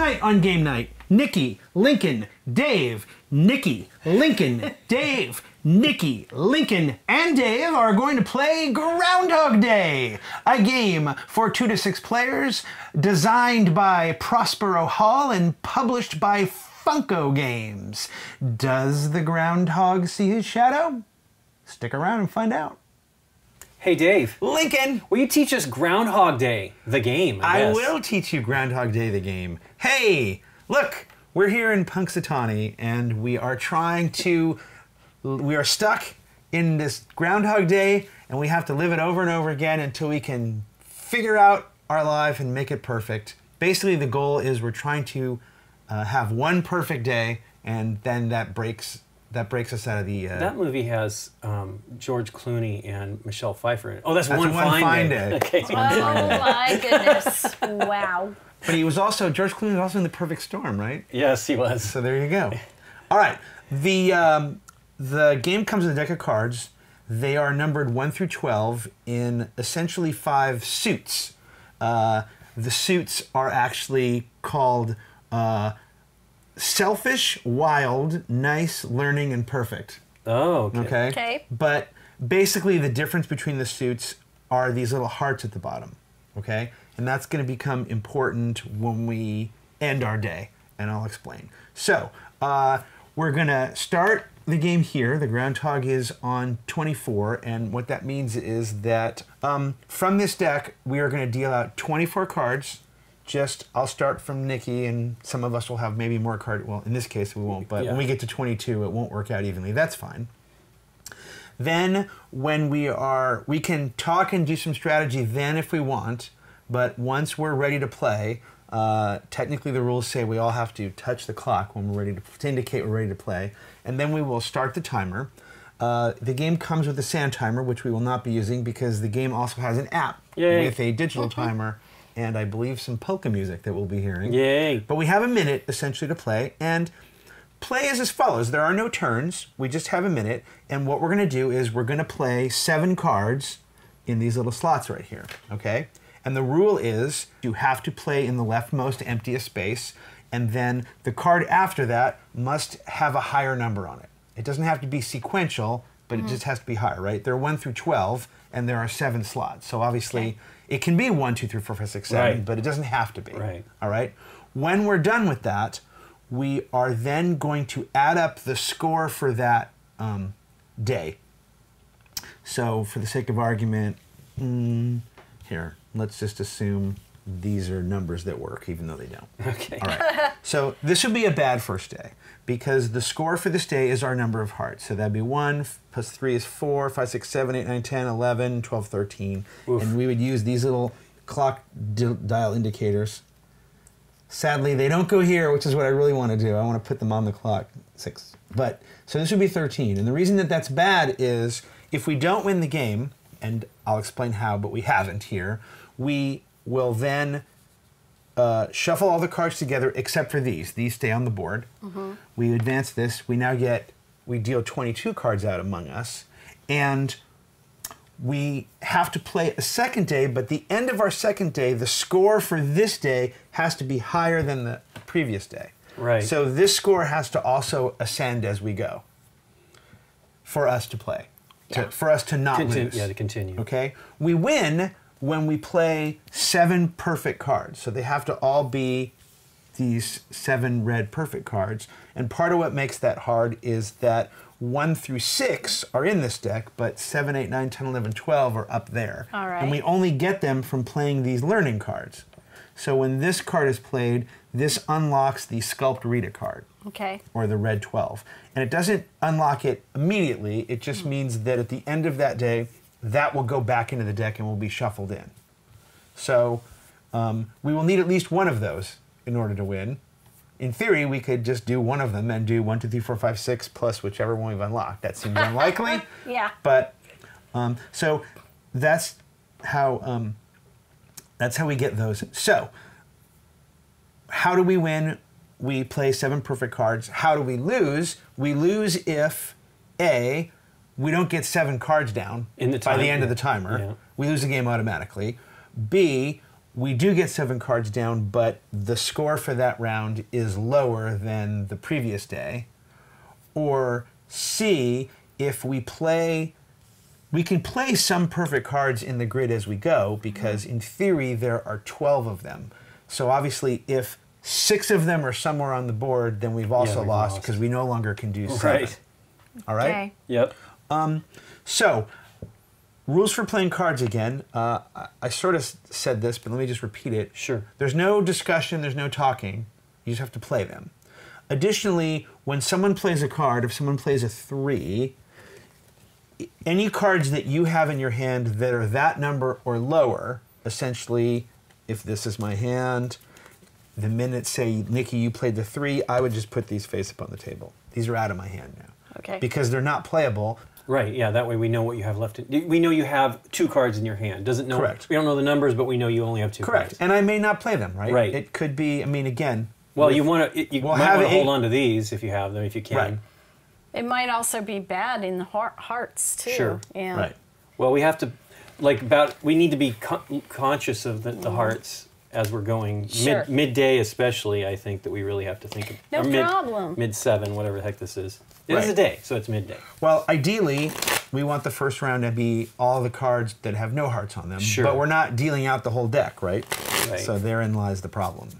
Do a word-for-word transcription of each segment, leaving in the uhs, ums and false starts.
Tonight on Game Night, Nikki, Lincoln, Dave, Nikki, Lincoln, Dave, Nikki, Lincoln, and Dave are going to play Groundhog Day, a game for two to six players designed by Prospero Hall and published by Funko Games. Does the groundhog see his shadow? Stick around and find out. Hey, Dave. Lincoln. Will you teach us Groundhog Day, the game? I, I will teach you Groundhog Day, the game. Hey, look, we're here in Punxsutawney, and we are trying to... We are stuck in this Groundhog Day, and we have to live it over and over again until we can figure out our life and make it perfect. Basically, the goal is we're trying to uh, have one perfect day, and then that breaks... That breaks us out of the... Uh, that movie has um, George Clooney and Michelle Pfeiffer in it. Oh, that's, that's one, one fine, fine day. day. Okay. Oh, my goodness. Wow. But he was also... George Clooney was also in The Perfect Storm, right? Yes, he was. So there you go. All right. The, um, the game comes in a deck of cards. They are numbered one through twelve in essentially five suits. Uh, the suits are actually called... Uh, Selfish, wild, nice, learning, and perfect. Oh, okay. okay. Okay. But basically the difference between the suits are these little hearts at the bottom, okay? And that's going to become important when we end our day, and I'll explain. So uh, we're going to start the game here. The groundhog is on twenty-four, and what that means is that um, from this deck, we are going to deal out twenty-four cards. Just, I'll start from Nikki, and some of us will have maybe more cards. Well, in this case, we won't, but yeah. When we get to twenty-two, it won't work out evenly. That's fine. Then, when we are, we can talk and do some strategy then if we want, but once we're ready to play, uh, technically the rules say we all have to touch the clock when we're ready to, to indicate we're ready to play, and then we will start the timer. Uh, the game comes with a sand timer, which we will not be using because the game also has an app Yay. with a digital timer. And I believe some polka music that we'll be hearing. Yay! But we have a minute, essentially, to play, and play is as follows. There are no turns, we just have a minute, and what we're going to do is we're going to play seven cards in these little slots right here, okay? And the rule is you have to play in the leftmost emptiest space, and then the card after that must have a higher number on it. It doesn't have to be sequential, but mm-hmm. it just has to be higher, right? They're one through twelve, and there are seven slots, so obviously... Okay. It can be one, two, three, four, five, six, seven, right. but it doesn't have to be. Right. All right. When we're done with that, we are then going to add up the score for that um, day. So, for the sake of argument, mm, here, let's just assume these are numbers that work, even though they don't. Okay. All right. So this would be a bad first day because the score for this day is our number of hearts. So that'd be one plus three is four, five, six, seven, eight, nine, ten, eleven, twelve, thirteen, Oof. and we would use these little clock di dial indicators. Sadly, they don't go here, which is what I really want to do. I want to put them on the clock. Six. But so this would be thirteen, and the reason that that's bad is if we don't win the game, and I'll explain how, but we haven't here. We will then uh, shuffle all the cards together except for these. These stay on the board. Mm-hmm. We advance this. We now get, we deal twenty-two cards out among us. And we have to play a second day, but the end of our second day, the score for this day has to be higher than the previous day. Right. So this score has to also ascend as we go for us to play, yeah. to, for us to not Contin- lose. Yeah, to continue. Okay? We win when we play seven perfect cards. So they have to all be these seven red perfect cards. And part of what makes that hard is that one through six are in this deck, but seven, eight, nine, ten, eleven, twelve are up there. All right. And we only get them from playing these learning cards. So when this card is played, this unlocks the Sculpt Rita card. Okay. Or the red twelve. And it doesn't unlock it immediately. It just mm. means that at the end of that day, that will go back into the deck and will be shuffled in. So um, we will need at least one of those in order to win. In theory, we could just do one of them and do one, two, three, four, five, six, plus whichever one we've unlocked. That seems unlikely. Yeah. But um, so that's how um, that's how we get those. So how do we win? We play seven perfect cards. How do we lose? We lose if A, we don't get seven cards down in the time, by the end yeah. of the timer. Yeah. We lose the game automatically. B, We do get seven cards down, but the score for that round is lower than the previous day. Or C, if we play, we can play some perfect cards in the grid as we go, because in theory there are twelve of them. So obviously if six of them are somewhere on the board, then we've also yeah, we've lost, because we no longer can do seven. Right. All right? Okay. Yep. Um, so, rules for playing cards again. Uh, I, I sort of said this, but let me just repeat it. Sure. There's no discussion, there's no talking. You just have to play them. Additionally, when someone plays a card, if someone plays a three, any cards that you have in your hand that are that number or lower, essentially, if this is my hand, the minute, say, Nikki, you played the three, I would just put these face up on the table. These are out of my hand now. Okay. Because they're not playable. Right, yeah, that way we know what you have left. In, we know you have two cards in your hand. Doesn't know, correct. We don't know the numbers, but we know you only have two correct. Cards. Correct, and I may not play them, right? Right. It could be, I mean, again... Well, with, you want to you we'll might want to hold on to these if you have them, if you can. Right. It might also be bad in the heart, hearts, too. Sure, yeah. Right. Well, we have to, like, about, we need to be con conscious of the, the hearts as we're going. Sure. Mid, midday especially, I think, that we really have to think of. No mid, problem. Mid seven, whatever the heck this is. It right. is a day, so it's midday. Well, ideally, we want the first round to be all the cards that have no hearts on them. Sure. But we're not dealing out the whole deck, right? Right. So therein lies the problem.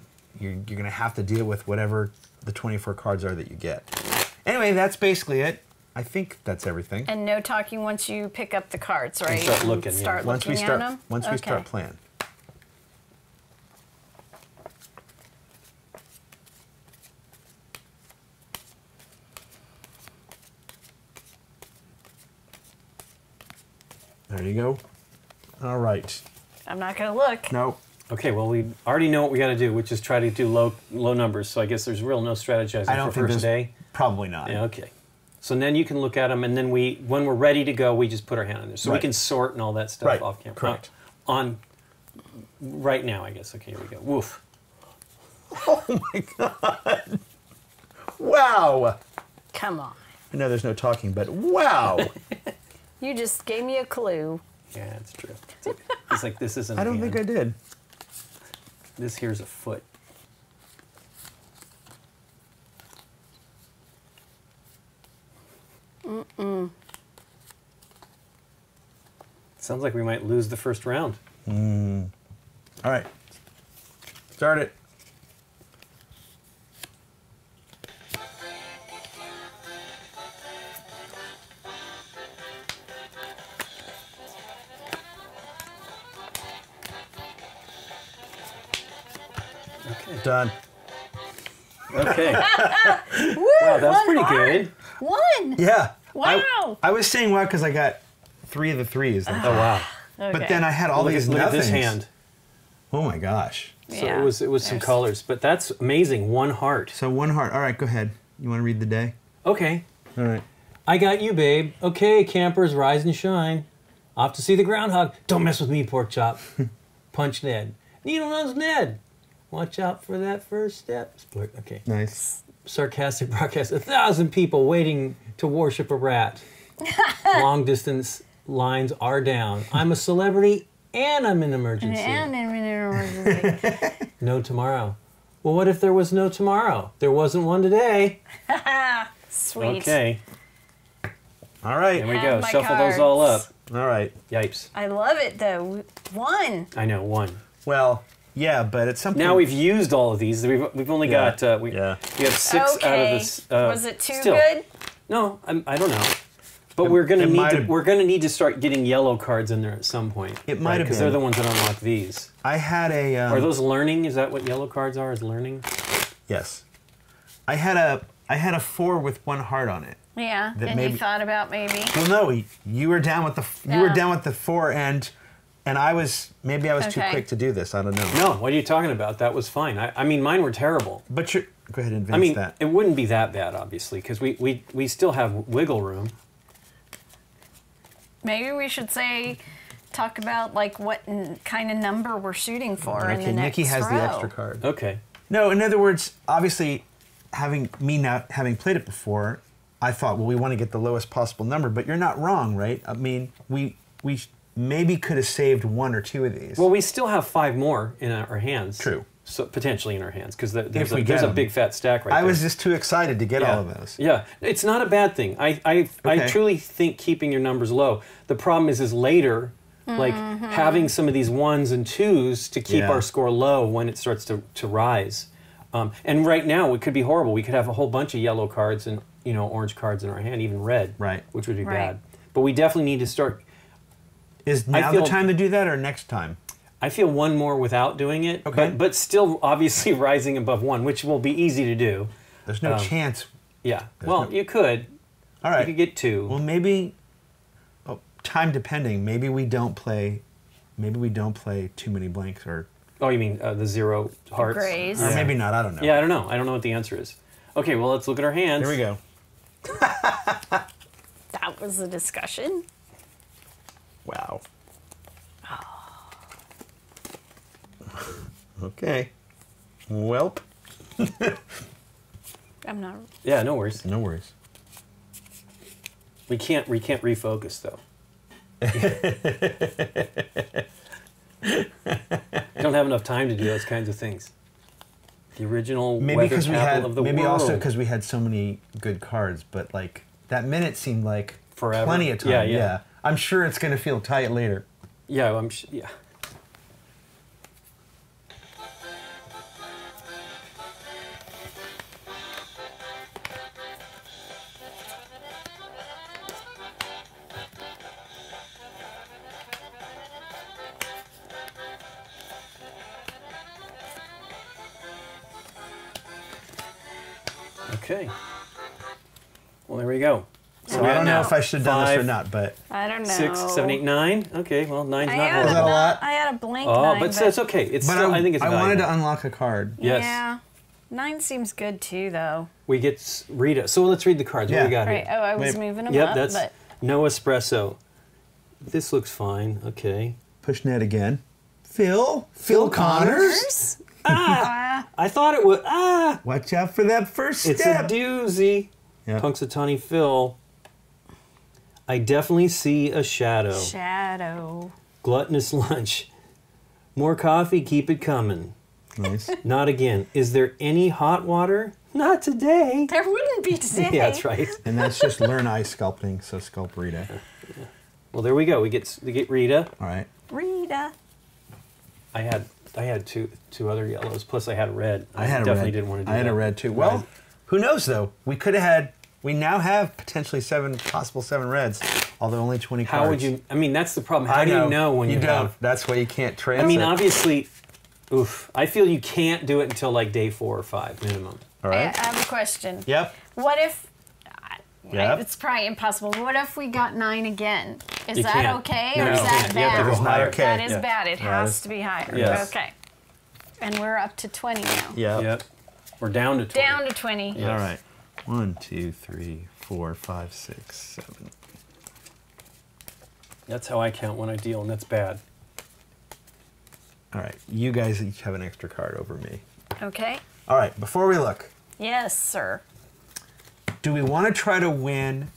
You're, you're going to have to deal with whatever the twenty-four cards are that you get. Anyway, that's basically it. I think that's everything. And no talking once you pick up the cards, right? And start looking, and start yeah. looking once we start, at them? Once okay. we start playing. There you go. All right. I'm not going to look. No. Okay, well, we already know what we got to do, which is try to do low low numbers, so I guess there's real no strategizing I don't for think first day. Probably not. Yeah, okay. So then you can look at them, and then we, when we're ready to go, we just put our hand on there. So right. we can sort and all that stuff right. off camera. Correct. Uh, on right now, I guess. Okay, here we go. Woof. Oh, my God. Wow. Come on. I know there's no talking, but wow. You just gave me a clue. Yeah, that's true. It's like, it's like this isn't I don't hand. think I did. This here's a foot. Mm-mm. Sounds like we might lose the first round. Mm. All right. Start it. Done. Okay. Woo, wow, that's pretty hard. Good. One. Yeah. Wow. I, I was saying wow because I got three of the threes. Like, oh wow. Okay. But then I had all look these. At, look at this hand. Oh my gosh. Yeah. So it was it was There's... some colors, but that's amazing. One heart. So one heart. All right, go ahead. You want to read the day? Okay. All right. I got you, babe. Okay, campers, rise and shine. Off to see the groundhog. Don't mess with me, pork chop. Punch Ned. Needle nose Ned. Watch out for that first step. Okay. Nice. Sarcastic broadcast. A thousand people waiting to worship a rat. Long distance lines are down. I'm a celebrity and I'm in an emergency. And I'm in an emergency. No tomorrow. Well, what if there was no tomorrow? There wasn't one today. Sweet. Okay. All right. There we go. Shuffle cards. Those all up. All right. Yipes. I love it, though. One. I know, one. Well... Yeah, but at some point... Now we've used all of these. We've, we've only yeah. got... Uh, we, yeah. we have six okay. out of this... Uh, was it too still. good? No, I'm, I don't know. But it, we're going to need to, we're going to need to start getting yellow cards in there at some point. It might right? have been. Because they're the ones that unlock these. I had a... Um, are those learning? Is that what yellow cards are, is learning? Yes. I had a I had a four with one heart on it. Yeah, that and maybe, you thought about maybe... Well, no, you were down with the, you yeah. were down with the four and... And I was, maybe I was okay. too quick to do this, I don't know. No, what are you talking about? That was fine. I, I mean, mine were terrible. But you're, go ahead and advance I mean, that. It wouldn't be that bad, obviously, because we, we, we still have wiggle room. Maybe we should say, talk about like what n kind of number we're shooting for okay, in the next Nikki has row. the extra card. Okay. No, in other words, obviously, having me not having played it before, I thought, well, we want to get the lowest possible number, but you're not wrong, right? I mean, we... we maybe could have saved one or two of these. Well, we still have five more in our hands. True. So potentially in our hands, because the, there's, a, there's a big fat stack right I there. I was just too excited to get yeah. all of those. Yeah, it's not a bad thing. I I, okay. I truly think keeping your numbers low. The problem is is later, mm-hmm. like having some of these ones and twos to keep yeah. our score low when it starts to to rise. Um, and right now it could be horrible. We could have a whole bunch of yellow cards and you know orange cards in our hand, even red, right? Which would be right. bad. But we definitely need to start. Is now feel, the time to do that, or next time? I feel one more without doing it, okay. but, but still obviously rising above one, which will be easy to do. There's no um, chance. Yeah. There's well, no... you could. All right. You could get two. Well, maybe, oh, time depending, maybe we don't play, maybe we don't play too many blanks or... Oh, you mean uh, the zero hearts? Grays. Or maybe not, I don't know. Yeah, I don't know. I don't know what the answer is. Okay, well, let's look at our hands. Here we go. That was a discussion. Wow. Okay. Welp. I'm not. Yeah, no worries. No worries. We can't. We can't refocus though. Don't have enough time to do those kinds of things. The original maybe because we had of the maybe world. Also because we had so many good cards, but like that minute seemed like forever. Plenty of time. Yeah, yeah. yeah. I'm sure it's going to feel tight later. Yeah, I'm. Sh yeah. Okay. Well, there we go. So I don't know, know if I should have done Five, this or not, but... I don't know. Six, seven, eight, nine. Okay, well, nine's I not... Is that a lot? I had a blank oh, nine, but... Oh, so but it's okay. It's but still, I, I think it's I valuable. Wanted to unlock a card. Yes. Yeah. Nine seems good, too, though. We get Rita. So let's read the cards. Yeah. What do we got right. here? Oh, I was Wait. moving them yep, up, that's but... No espresso. This looks fine. Okay. Push Ned again. Phil? Phil, Phil Connors? Connors? Ah! I thought it was, ah! Watch out for that first step. It's a doozy. Yep. Punxsutawney Phil. I definitely see a shadow. Shadow. Gluttonous lunch. More coffee, keep it coming. Nice. Not again. Is there any hot water? Not today. There wouldn't be today. Yeah, that's right. And that's just learn ice sculpting, so sculpt Rita. Yeah. Yeah. Well, there we go. We get, we get Rita. All right. Rita. I had... I had two two other yellows, plus I had a red. I, I had definitely a red. Didn't want to do I had that. A red too. Well, red. Who knows though? We could have had. We now have potentially seven possible seven reds, although only twenty cards. How would you? I mean, that's the problem. How I do know. You know when you, you don't? Have, that's why you can't trade. I mean, it. Obviously, oof. I feel you can't do it until like day four or five minimum. All right. I, I have a question. Yep. What if? Yep. I, it's probably impossible. What if we got nine again? Is you that can't. Okay or no. is that bad? That is bad. Okay. That is yeah. bad. It yeah. has to be higher. Yes. Okay. And we're up to twenty now. Yep. Yep. We're down to twenty. Down to twenty. Yes. All right. One, two, three, four, five, six, seven. That's how I count when I deal, and that's bad. All right. You guys each have an extra card over me. Okay. All right. Before we look. Yes, sir. Do we want to try to win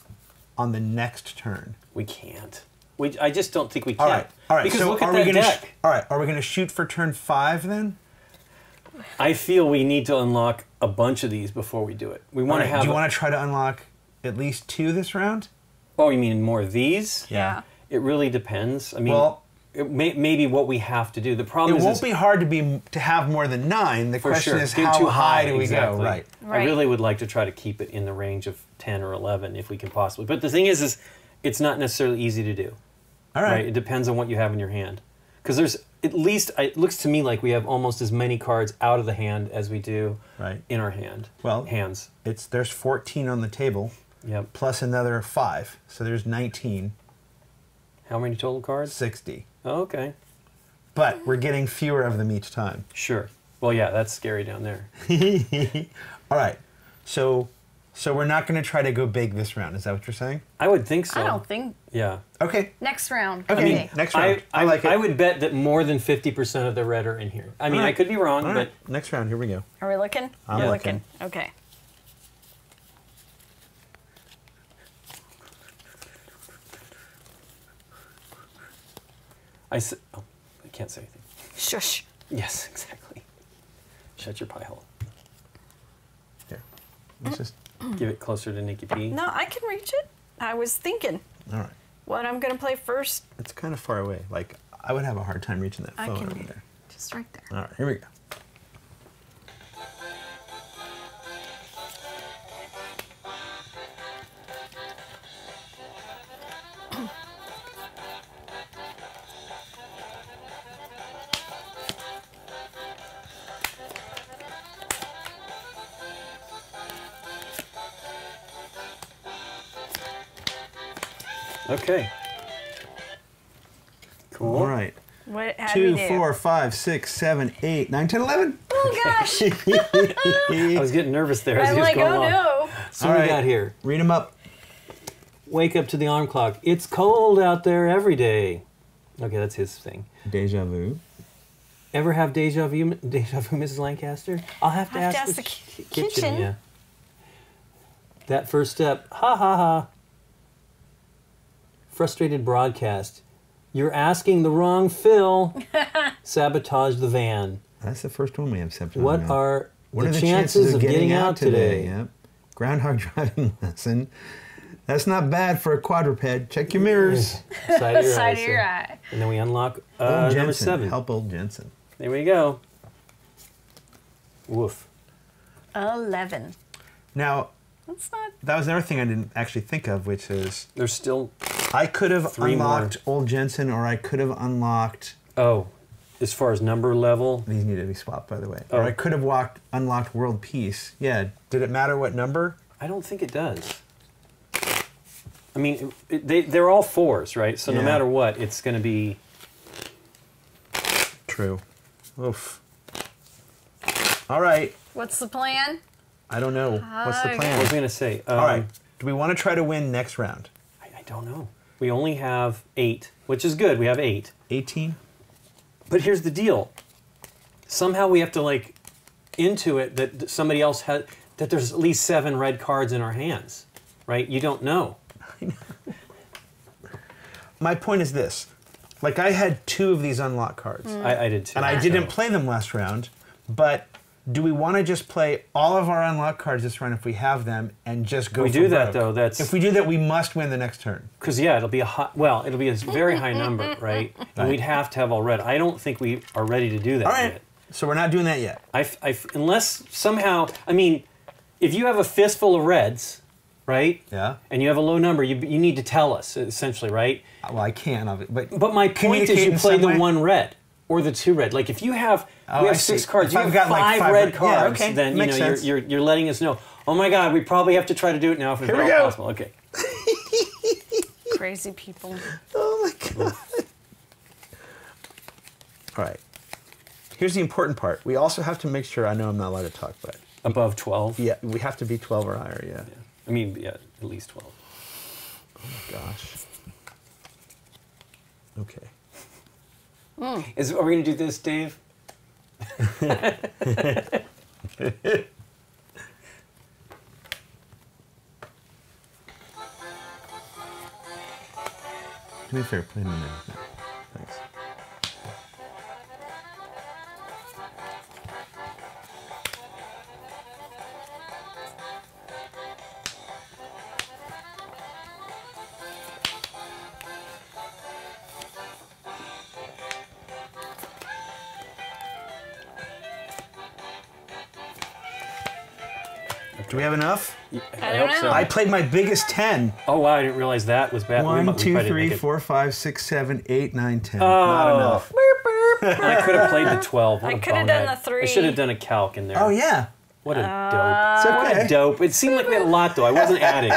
on the next turn? We can't. We, I just don't think we can. All right. All right. Because so look at that deck. All right. Are we going to shoot for turn five then? I feel we need to unlock a bunch of these before we do it. We want right. to have. Do you a, want to try to unlock at least two this round? Oh, you mean more of these? Yeah. It really depends. I mean, well, it may, maybe what we have to do. The problem it is, won't is, be hard to be to have more than nine. The question sure. is Get how too high, high do we exactly. go? Right. Right. I really would like to try to keep it in the range of ten or eleven if we can possibly. But the thing is, is it's not necessarily easy to do. All right. right? It depends on what you have in your hand, because there's at least it looks to me like we have almost as many cards out of the hand as we do right. in our hand. Well, hands. It's there's fourteen on the table. Yep. Plus another five, so there's nineteen. How many total cards? sixty. Oh, okay. But we're getting fewer of them each time. Sure. Well, yeah, that's scary down there. All right. So so we're not going to try to go big this round. Is that what you're saying? I would think so. I don't think. Yeah. Okay. Next round. Okay. okay. I mean, next round. I, I, I like it. I would bet that more than fifty percent of the red are in here. I mean, right. I could be wrong, right. but... Next round. Here we go. Are we looking? I'm yeah. looking. Okay. I said, oh, I can't say anything. Shush. Yes, exactly. Shut your pie hole. Here, let's just give it closer to Nikki P. No, I can reach it. I was thinking. All right. What I'm gonna play first? It's kind of far away. Like I would have a hard time reaching that phone I can over there. Just right there. All right, here we go. Okay. Cool. All right. What, Two, four, five, six, seven, eight, nine, ten, eleven. Oh gosh! I was getting nervous there. As I'm he was like, going oh on. No! So All we right. got here. Read them up. Wake up to the alarm clock. It's cold out there every day. Okay, that's his thing. Deja vu. Ever have deja vu? Deja vu, Missus Lancaster. I'll have to, have ask, to ask the, the kitchen. kitchen. Yeah. That first step. Ha ha ha. Frustrated broadcast. You're asking the wrong Phil. Sabotage the van. That's the first one we have. What on. are what the are the chances, chances of getting, getting out today? today? Yep. Groundhog driving lesson. That's not bad for a quadruped. Check your mirrors. Side of your, Side eye, of your eye. And then we unlock uh, number seven. Help old Jensen. There we go. Woof. Eleven. Now. That's not. That was another thing I didn't actually think of, which is there's still. I could have unlocked more. Old Jensen, or I could have unlocked... Oh, as far as number level? These need to be swapped, by the way. Oh. Or I could have walked, unlocked World Peace. Yeah, did it matter what number? I don't think it does. I mean, it, it, they, they're all fours, right? So yeah. No matter what, it's going to be... True. Oof. All right. What's the plan? I don't know. Hi. What's the plan? What was I going to say? Um, all right. Do we want to try to win next round? I, I don't know. We only have eight, which is good. We have eight. eighteen. But here's the deal. Somehow we have to, like, intuit that somebody else has, that there's at least seven red cards in our hands, right? You don't know. I know. My point is this. Like, I had two of these unlock cards. Mm. I, I did too. And I didn't play them last round, but do we want to just play all of our unlock cards this round if we have them and just go? We do that though. That's if we do that, we must win the next turn. Because yeah, it'll be a hot. Well, it'll be a very high number, right? And right. We'd have to have all red. I don't think we are ready to do that. All right. Yet. So we're not doing that yet. I, I, unless somehow, I mean, if you have a fistful of reds, right? Yeah. And you have a low number, you you need to tell us essentially, right? Well, I can, but but my point is, you play the one red. Or the two red. Like if you have, oh, we have six cards. You I've have got five, like five red cards. Yeah, okay. Then you know you're, you're you're letting us know. Oh my God, we probably have to try to do it now if it's all possible. Okay. Crazy people. Oh my God. All right. Here's the important part. We also have to make sure. I know I'm not allowed to talk, but above twelve. Yeah, we have to be twelve or higher. Yeah. yeah. I mean, yeah, at least twelve. Oh my gosh. Okay. Mm. Is, are we going to do this, Dave? Do me a favor, play in the middle. No. Thanks. Do we have enough? I, I hope know. so. I played my biggest ten. Oh wow! I didn't realize that was bad. One, we, two, we three, four, five, six, seven, eight, nine, ten. Oh. Not enough. I could have played the twelve. What I could have done head. the three. I should have done a calc in there. Oh yeah. What a uh, dope! It's okay. What a dope! It seemed like we had a lot though. I wasn't adding.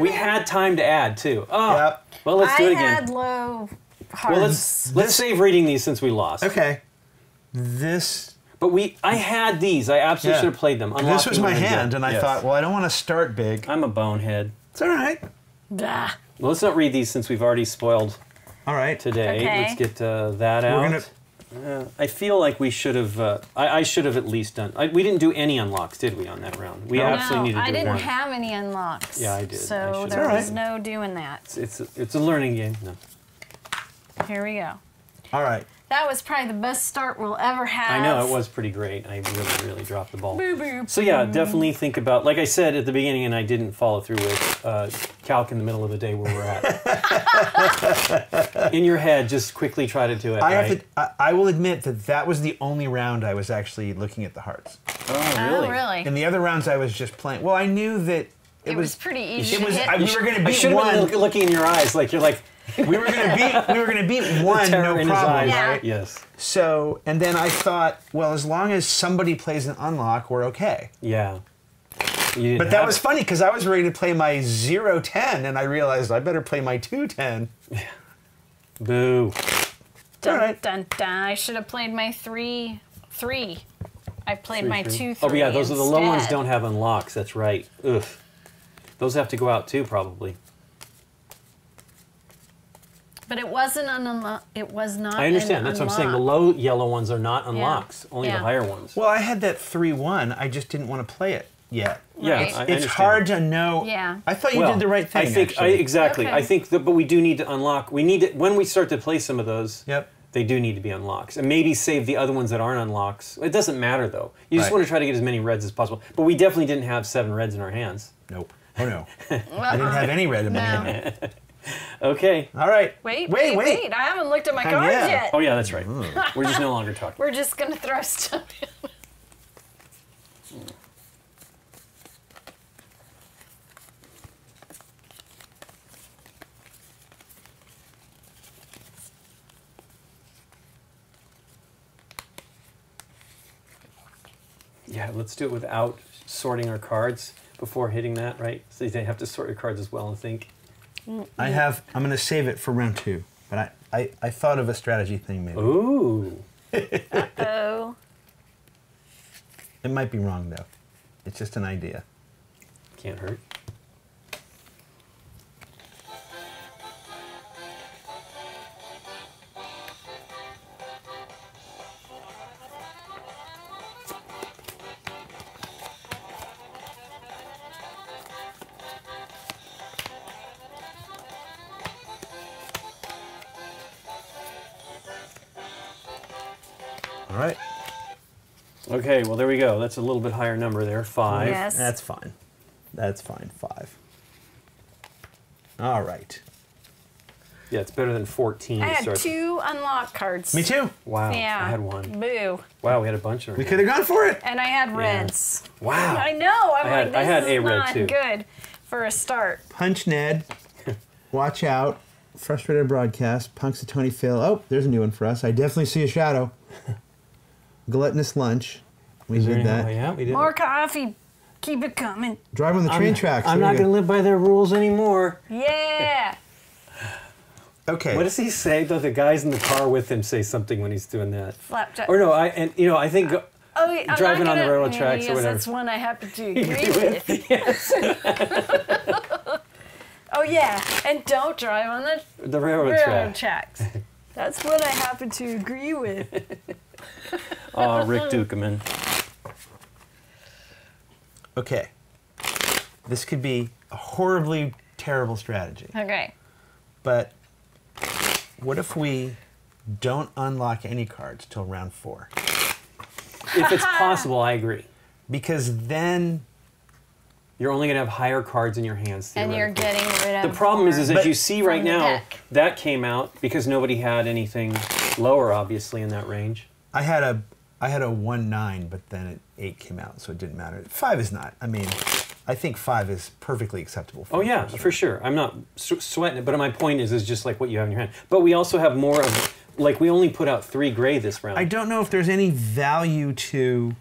We had time to add too. Oh. Yep. Well, let's do it again. I had low hearts. Well, let's let's this, save reading these since we lost. Okay. This. But we, I had these. I absolutely yeah. should have played them. Unlocking this was my hand, and I yes. thought, well, I don't want to start big. I'm a bonehead. It's all right. Well, let's not read these since we've already spoiled all right. today. Okay. Let's get uh, that We're out. Gonna... Uh, I feel like we should have, uh, I, I should have at least done, I, we didn't do any unlocks, did we, on that round? We no, absolutely needed to do I didn't one. have any unlocks. Yeah, I did. So I there was right. no doing that. It's, it's, a, it's a learning game. No. Here we go. All right. That was probably the best start we'll ever have. I know, it was pretty great. I really, really dropped the ball. Boo, boo, so yeah, boo. Definitely think about, like I said at the beginning, and I didn't follow through with, uh, calc in the middle of the day where we're at. In your head, just quickly try to do it. I, right? have to, I, I will admit that that was the only round I was actually looking at the hearts. Oh, really? Oh, really? And the other rounds I was just playing. Well, I knew that it, it was, was pretty easy. It was, I, we were going to beat one. I should have been looking in your eyes, like you're like, we were gonna beat. We were gonna beat one, no problem, eyes, yeah. right? Yes. So, and then I thought, well, as long as somebody plays an unlock, we're okay. Yeah. But that was it. Funny because I was ready to play my zero ten, and I realized I better play my two ten. Yeah. Boo. Dun, All right. Dun, dun. I should have played my three three. I played three, my three. two three. Oh yeah, those instead. are the low ones. Don't have unlocks. That's right. Ugh. Those have to go out too, probably. But it wasn't an it was not. I understand. That's unlock. What I'm saying. The low yellow ones are not unlocks. Yeah. Only yeah. the higher ones. Well, I had that three one. I just didn't want to play it yet. Yeah, right. I, I it's hard to know. Yeah. I thought you well, did the right thing. I think I, exactly. Okay. I think that, but we do need to unlock. We need to, when we start to play some of those. Yep. They do need to be unlocks, and maybe save the other ones that aren't unlocks. It doesn't matter though. You just right. want to try to get as many reds as possible. But we definitely didn't have seven reds in our hands. Nope. Oh no. Well, I didn't have any red in my hand. No. Okay. All right. Wait, wait, wait, wait. wait. I haven't looked at my cards yeah. yet. Oh, yeah, that's right. We're just no longer talking. We're just going to throw stuff in. Yeah, let's do it without sorting our cards before hitting that, right? So you have to sort your cards as well and think. I have, I'm going to save it for round two, but I, I, I thought of a strategy thing maybe. Ooh. Uh-oh. It might be wrong though. It's just an idea. Can't hurt. Okay, well there we go. That's a little bit higher number there, five. Yes. That's fine. That's fine, five. All right. Yeah, it's better than fourteen. I had start. two unlock cards. Me too. Wow, yeah. I had one. Boo. Wow, we had a bunch of them. We could have gone for it. And I had reds. Yeah. Wow. I know, I'm I had, like, this I had is a red not too. good for a start. Punch Ned, watch out, Frustrated Broadcast, Punxsutawney Phil. Oh, there's a new one for us. I definitely see a shadow. Gluttonous Lunch. We did that. Yeah, we did. More coffee. Keep it coming. Drive on the train I'm, tracks. I'm there not going to live by their rules anymore. Yeah. Okay. What does he say? Though the guys in the car with him say something when he's doing that. Flapjack. Or no, I and you know I think uh, oh, wait, driving gonna, on the railroad tracks yes, or whatever. That's one I happen to agree with. Yes. Oh yeah, and don't drive on the the railroad, railroad tracks. tracks. That's what I happen to agree with. Oh, Rick Dukeman. Okay. This could be a horribly terrible strategy. Okay. But what if we don't unlock any cards till round four? If it's possible, I agree. Because then you're only going to have higher cards in your hands. And you're getting rid of the problem is, is as you see right now, that came out because nobody had anything lower, obviously, in that range. I had a I had a one nine, but then it, eight came out, so it didn't matter. Five is not. I mean, I think five is perfectly acceptable. For oh yeah, person. for sure. I'm not su sweating it, but my point is, is just like what you have in your hand. But we also have more of, like we only put out three gray this round. I don't know if there's any value to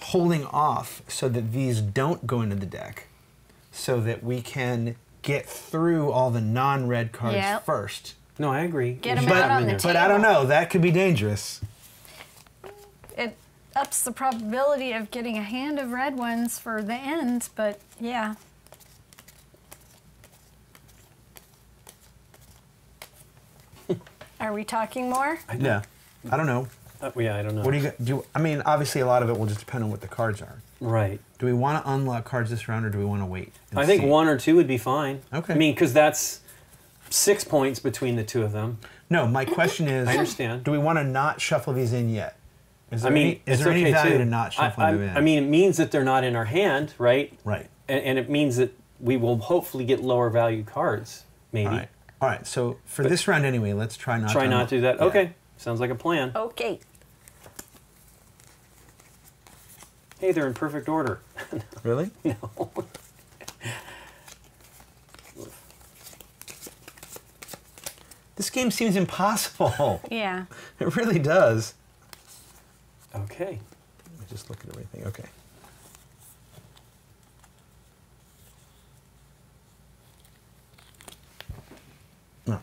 holding off so that these don't go into the deck, so that we can get through all the non-red cards yep. first. No, I agree. Get them out on the table. But I don't know. That could be dangerous. It ups the probability of getting a hand of red ones for the end, but yeah. Are we talking more? Yeah. I don't know. Uh, yeah, I don't know. What do you do? I mean, obviously, a lot of it will just depend on what the cards are. Right. Do we want to unlock cards this round, or do we want to wait? I think see? one or two would be fine. Okay. I mean, because that's. six points between the two of them. No, my question is, I understand. Do we want to not shuffle these in yet? Is there I mean, any, is there okay any value too. to not shuffling I, I, them in? I mean, it means that they're not in our hand, right? Right. And, and it means that we will hopefully get lower value cards, maybe. All right. All right. So for but this round, anyway, let's try not. Try to not do that. Yeah. Okay. Sounds like a plan. Okay. Hey, they're in perfect order. No. Really? No. This game seems impossible. Yeah. It really does. Okay. Let me just look at everything. Okay. No.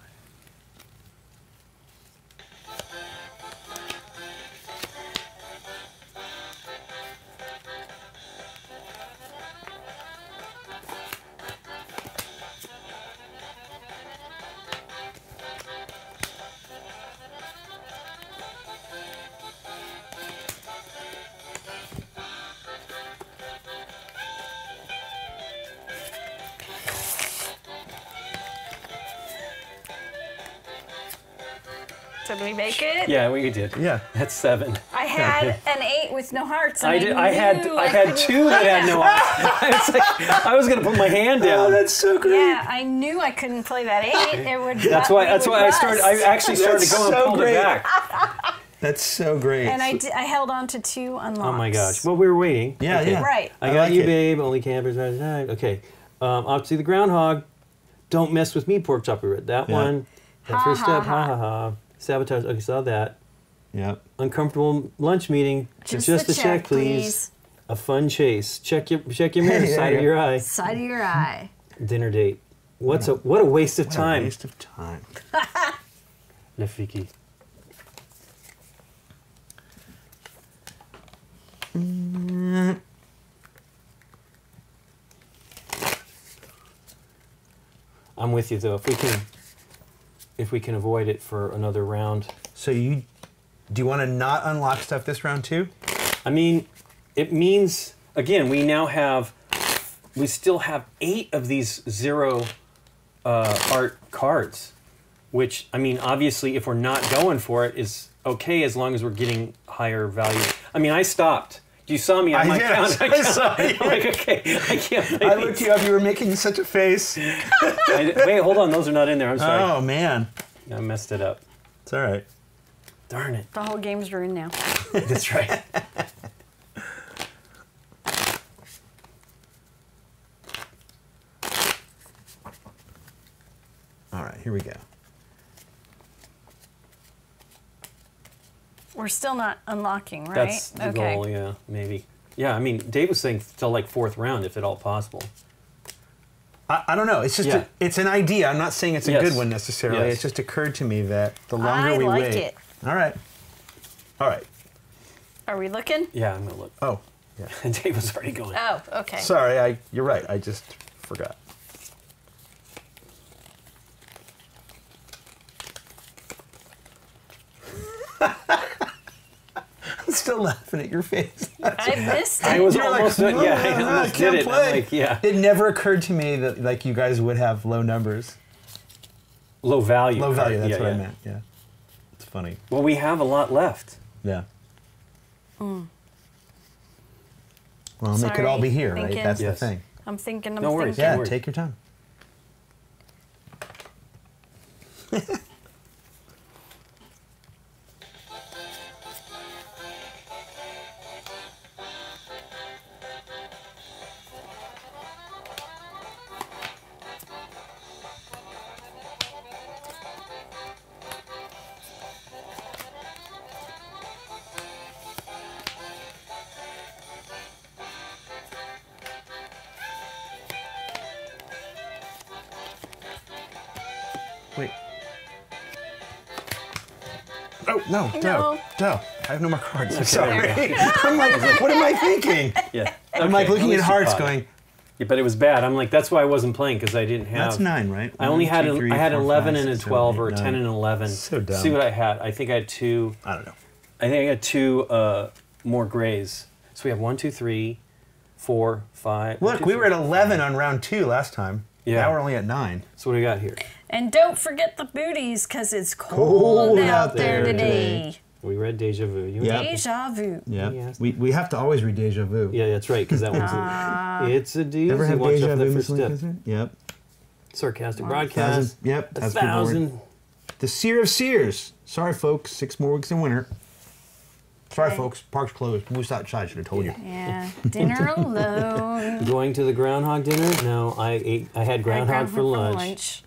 Did we make it? Yeah, we did. Yeah, that's seven. I had an eight with no hearts. I, I did. I had. I, I had two that had no hearts. Like, I was gonna put my hand down. Oh, that's so great. Yeah, I knew I couldn't play that eight. It would. That's why. That's why rust. I started. I actually started going so and pulled great. it back. That's so great. And I, did, I held on to two unlocks. Oh my gosh. Well, we were waiting. Yeah, okay. yeah. Right. I got I like you, it. babe. Only campers. Okay. Um, off to the groundhog. Don't mess with me, pork chop. We read that yeah. one. That ha, first ha, step. Ha ha ha. ha. Sabotage. Okay, saw that. Yeah. Uncomfortable lunch meeting. Just, just a check, check please. please. A fun chase. Check your check your mirror. Side of your eye. Side of your eye. Dinner date. What's what a, a what a waste of what time. A waste of time. Nefiki. Mm. I'm with you though. If we can. If we can avoid it for another round. So you, do you want to not unlock stuff this round too? I mean, it means, again, we now have, we still have eight of these zero uh, art cards, which, I mean, obviously if we're not going for it is okay as long as we're getting higher value. I mean, I stopped. You saw me on my count. I, I saw you. I'm like, okay, I can't. I looked you up. You were making such a face. I, wait, hold on. Those are not in there. I'm sorry. Oh, man. I messed it up. It's all right. Darn it. The whole game's ruined now. That's right. All right, here we go. We're still not unlocking, right? That's the okay. goal, yeah, maybe. Yeah, I mean, Dave was saying till like fourth round, if at all possible. I, I don't know. It's just yeah. a, it's an idea. I'm not saying it's a yes. good one necessarily. Yes. It just occurred to me that the longer I we like wait. It. All right. All right. Are we looking? Yeah, I'm gonna look. Oh, yeah. And Dave was already going. Oh, okay. Sorry, I. You're right. I just forgot. I'm still laughing at your face. That's I missed it. I was You're almost, like, no, yeah, I almost I did it. Like, yeah. It never occurred to me that like you guys would have low numbers. Low value. Low value, that's yeah, what yeah. I meant, yeah. It's funny. Well, we have a lot left. Yeah. Mm. Well, Sorry. They could all be here, thinking. right? That's yes. the thing. I'm thinking, I'm no worries. thinking. Yeah, take your time. No, no, no, no. I have no more cards. Okay, I'm sorry. I'm like, what am I thinking? Yeah. Okay, I'm like looking at hearts going. Yeah, but it was bad. I'm like, that's why I wasn't playing because I didn't have. That's nine, right? I only had, two, three, I had four, eleven five, and a twelve seven, eight, or ten and eleven. So dumb. See what I had. I think I had two. I don't know. I think I had two uh, more grays. So we have one, two, three, four, five. Look, one, two, we were at eleven on round two last time. Yeah. Now we're only at nine. So what do we got here? And don't forget the booties, because it's cold, cold out, out there, there today. today. We read Deja Vu. You yep. Deja Vu. Yeah. Yes. We, we have to always read Deja Vu. Yeah, that's right, because that one's uh, it's a doozy. Ever had Deja Vu, Miss Lincoln? Yep. Sarcastic wow. broadcast. Thousand, yep. A that's thousand. Good the Seer of Seers. Sorry, folks. Six more weeks in winter. Sorry, okay. folks. Park's closed. Moose outside. Should have told you. Yeah. Dinner alone. Going to the groundhog dinner? No, I ate. I had groundhog, I had groundhog for, for lunch. lunch.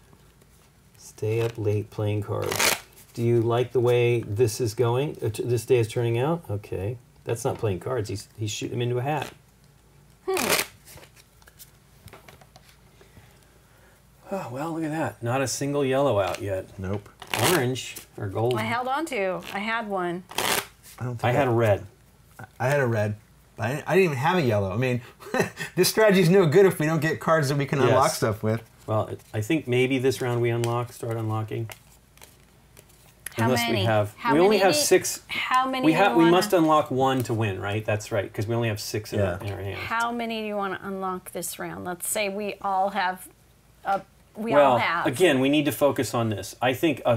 Stay up late playing cards. Do you like the way this is going? This day is turning out? Okay. That's not playing cards. He's, he's shooting him into a hat. Hmm. Oh, well, look at that. Not a single yellow out yet. Nope. Orange or gold. I held on to. I had one. I don't think I, I had a red. I had a red. I didn't, I didn't even have a yellow. I mean, this strategy is no good if we don't get cards that we can yes. unlock stuff with. Well, I think maybe this round we unlock, start unlocking. How Unless many? we have, how we many, only have six. How many? We, ha we must unlock one to win, right? That's right, because we only have six yeah. in, our, in our hands. How many do you want to unlock this round? Let's say we all have. A, we well, all have. Again, we need to focus on this. I think a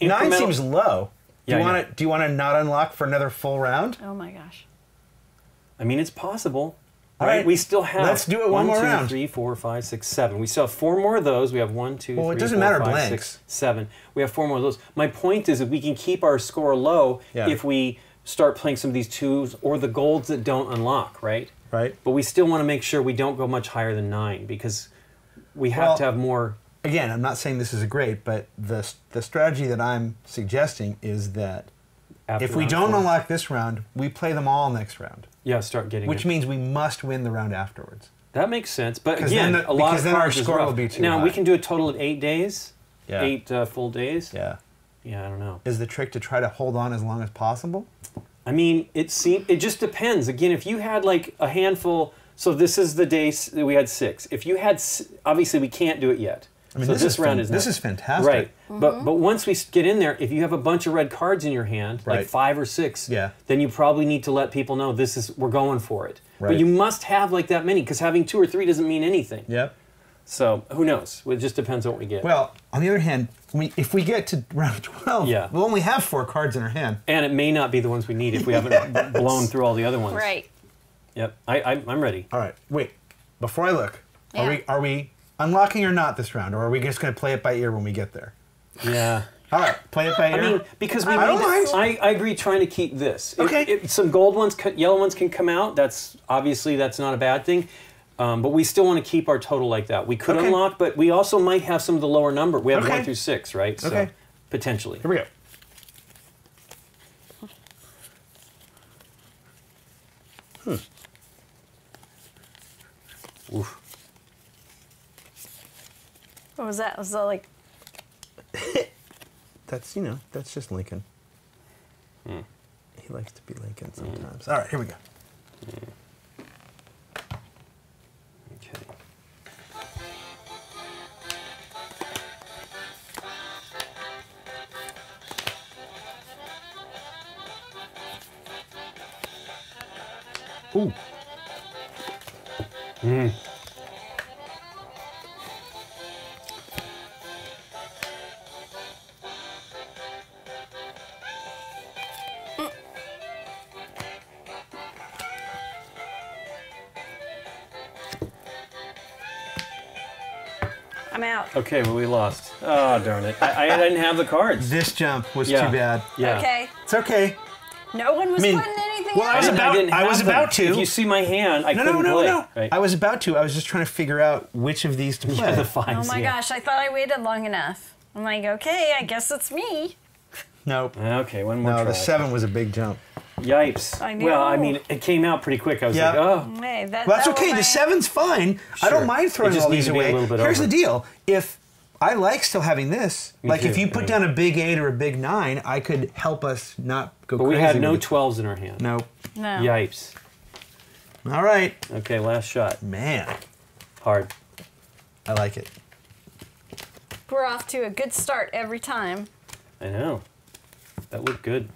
nine seems low. Yeah, do you want to? Do you want to not unlock for another full round? Oh my gosh! I mean, it's possible. All right, right, we still have. Let's do it one, one more two, round. Three, four, five, six, seven. We still have four more of those. We have one, two, well, three, it doesn't four, matter five, blanks. six, seven. We have four more of those. My point is that we can keep our score low yeah. if we start playing some of these twos or the golds that don't unlock, right? Right. But we still want to make sure we don't go much higher than nine because we have well, to have more. Again, I'm not saying this is a great, but the the strategy that I'm suggesting is that. After if we don't four. unlock this round, we play them all next round. Yeah, start getting Which it. means we must win the round afterwards. That makes sense, but again, the, a lot of Because then our score will be too Now, high. we can do a total of eight days, yeah. eight uh, full days. Yeah. Yeah, I don't know. Is the trick to try to hold on as long as possible? I mean, it seem, it just depends. Again, if you had like a handful, so this is the day that we had six. If you had, obviously we can't do it yet. I mean, so this, this is round is this is fantastic, right? Mm-hmm. But but once we get in there, if you have a bunch of red cards in your hand, right. like five or six, yeah. then you probably need to let people know this is we're going for it. Right. But you must have like that many because having two or three doesn't mean anything. Yep. So who knows? It just depends on what we get. Well, on the other hand, we, if we get to round twelve, yeah. we'll only have four cards in our hand, and it may not be the ones we need if we yes. haven't blown through all the other ones. Right. Yep. I, I I'm ready. All right. Wait. Before I look, yeah. are we are we? unlocking or not this round, or are we just going to play it by ear when we get there? Yeah. All right, play it by ear. I mean, because we I, don't mind. I, I agree trying to keep this. Okay. If, if some gold ones, yellow ones can come out. That's obviously that's not a bad thing, um, but we still want to keep our total like that. We could okay. unlock, but we also might have some of the lower number. We have okay. one through six, right? So, okay. Potentially. Here we go. Hmm. Oof. What was that? Was that like? That's, you know, that's just Lincoln. Mm. He likes to be Lincoln sometimes. Mm. All right, here we go. Mm. Okay. Ooh. Mm. Okay, well, we lost. Oh, darn it. I, I didn't have the cards. This jump was yeah. too bad. Yeah. Okay. It's okay. No one was I mean, putting anything well, out. I was about, I I was about to. If you see my hand, I no, couldn't no, no, play. No, no, no. Right. I was about to. I was just trying to figure out which of these to play. Yeah, the fives, oh, my yeah. gosh. I thought I waited long enough. I'm like, okay, I guess it's me. Nope. Okay, one more no, try. No, the seven was a big jump. Yipes. I know. Well, I mean, it came out pretty quick. I was yeah. like, oh. Hey, that, well, that's that okay. The seven's fine. Sure. I don't mind throwing all these away. Here's over. the deal. If I like still having this, Me like too. if you put I down mean. a big eight or a big nine, I could help us not go but crazy. But we had no twelves in our hand. Nope. No. Yipes. All right. Okay, last shot. Man. Hard. I like it. We're off to a good start every time. I know. That looked good.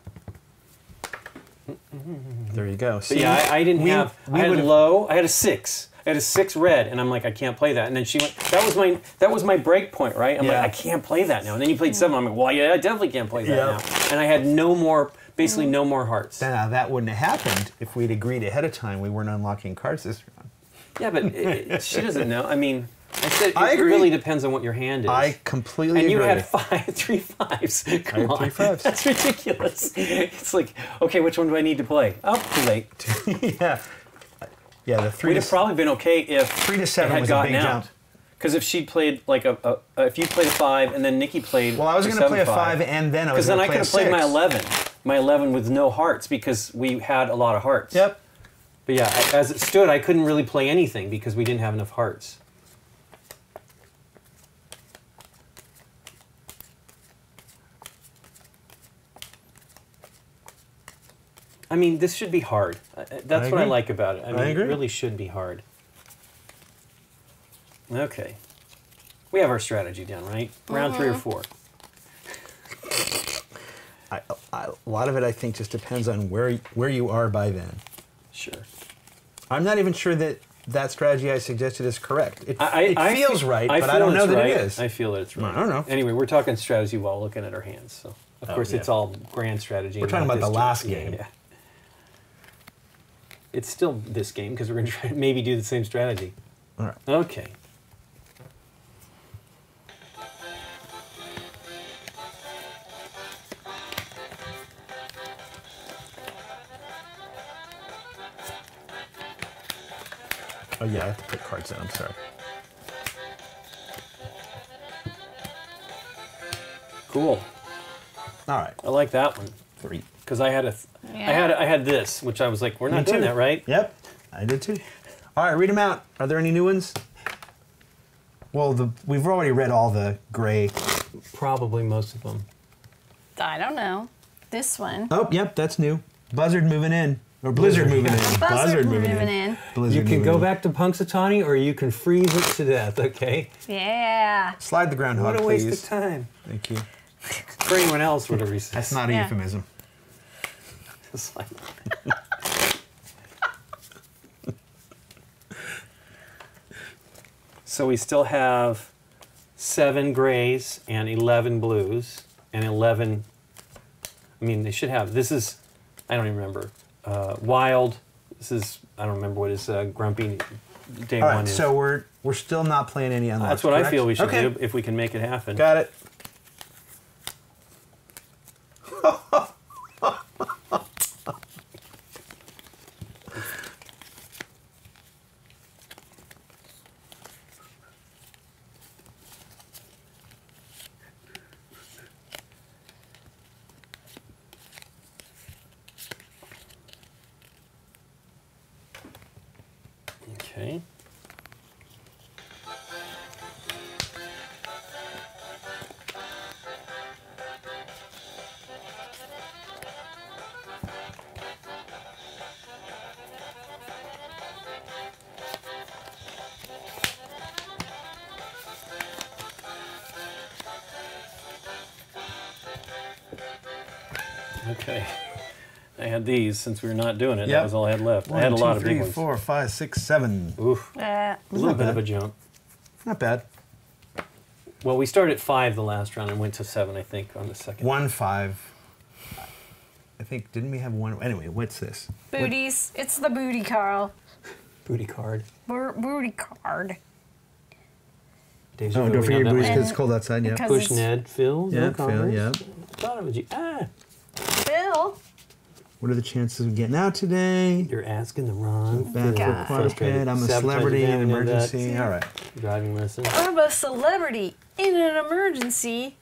There you go. See, yeah, I, I didn't we, have. We I had low. I had a six. It is six red, and I'm like, I can't play that. And then she went, that was my that was my break point, right? I'm yeah. like, I can't play that now. And then you played seven. I'm like, well, yeah, I definitely can't play that yeah. now. And I had no more, basically no more hearts. Now, that wouldn't have happened if we'd agreed ahead of time we weren't unlocking cards this round. Yeah, but it, she doesn't know. I mean, I said, it I really depends on what your hand is. I completely and agree. And you had five, three fives. Come I had on. Three fives. That's ridiculous. It's like, okay, which one do I need to play? Oh, too late. yeah. Yeah, the three. We'd have probably been okay if three to seven it had was gotten a big out. Because if she played like a, a, if you played a five and then Nikki played, well, I was going to play a five, five and then I was because then I could have played my eleven, my eleven with no hearts because we had a lot of hearts. Yep. But yeah, as it stood, I couldn't really play anything because we didn't have enough hearts. I mean, this should be hard. That's I what I like about it. I mean, I agree. It really should be hard. Okay. We have our strategy down, right? Mm-hmm. Round three or four. I, I, a lot of it, I think, just depends on where, where you are by then. Sure. I'm not even sure that that strategy I suggested is correct. It, I, it I, feels I, right, I but I don't know that right. it is. I feel that it's right. I don't know. Anyway, we're talking strategy while looking at our hands. So, Of oh, course, yeah. it's all grand strategy. We're talking about the last game. game. Yeah. It's still this game because we're going to try to maybe do the same strategy. All right. Okay. Oh, yeah, I have to put cards down. I'm sorry. Cool. All right. I like that one. Three. Because I had a, th yeah. I had I had this, which I was like, we're not doing that, right? Yep, I did too. All right, read them out. Are there any new ones? Well, the we've already read all the gray. Probably most of them. I don't know. This one. Oh, yep, that's new. Buzzard moving in, or Blizzard moving in. Buzzard, Buzzard moving in. in. Blizzard you can go in. back to Punxsutawney, or you can freeze it to death. Okay. Yeah. Slide the groundhog, please. What a waste please. of time. Thank you. For anyone else, would have resist. That's not a yeah. euphemism. It's like so we still have seven grays and eleven blues and eleven. I mean, they should have. This is, I don't even remember. Uh, wild. This is, I don't remember what is uh, grumpy. Day All right, one is. So we're we're still not playing any unlocks. That's what correct? I feel we should okay. do if we can make it happen. Got it. Okay. Okay. I had these since we were not doing it. Yep. That was all I had left. One, I had a two, lot of three, big ones. Four, five, six, seven. Oof. Uh, a little bit bad. of a jump. Not bad. Well, we started at five the last round and went to seven, I think, on the second. One, round. five. I think, didn't we have one? Anyway, what's this? Booties. What? It's the booty, Carl. Booty card. Bo booty card. Dave's oh, don't forget your booties because it's cold outside. Yeah. Push Ned, Phil. Yeah, no Phil, yeah. I thought it was you. Ah. Phil. What are the chances of getting out today? You're asking the wrong thing. I'm a celebrity in an emergency. All right. Driving lesson. I'm a celebrity in an emergency.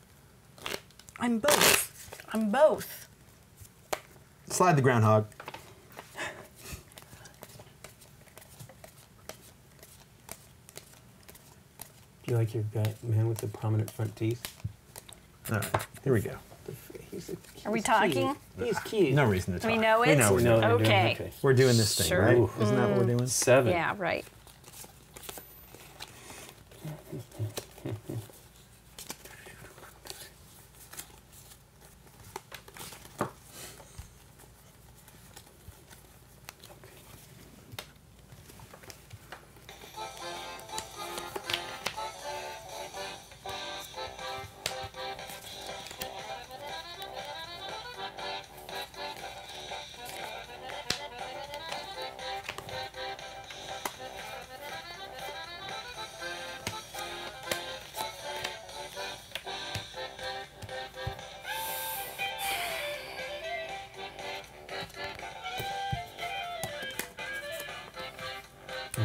I'm both. I'm both. Slide the groundhog. Do you like your guy, man with the prominent front teeth? All right. Here we go. He's a, he's Are we talking? Cute. He's cute. No reason to talk. We know it. We know, we know okay. We're doing, okay. We're doing this thing, sure. right? Mm. Isn't that what we're doing? Seven. Yeah, right.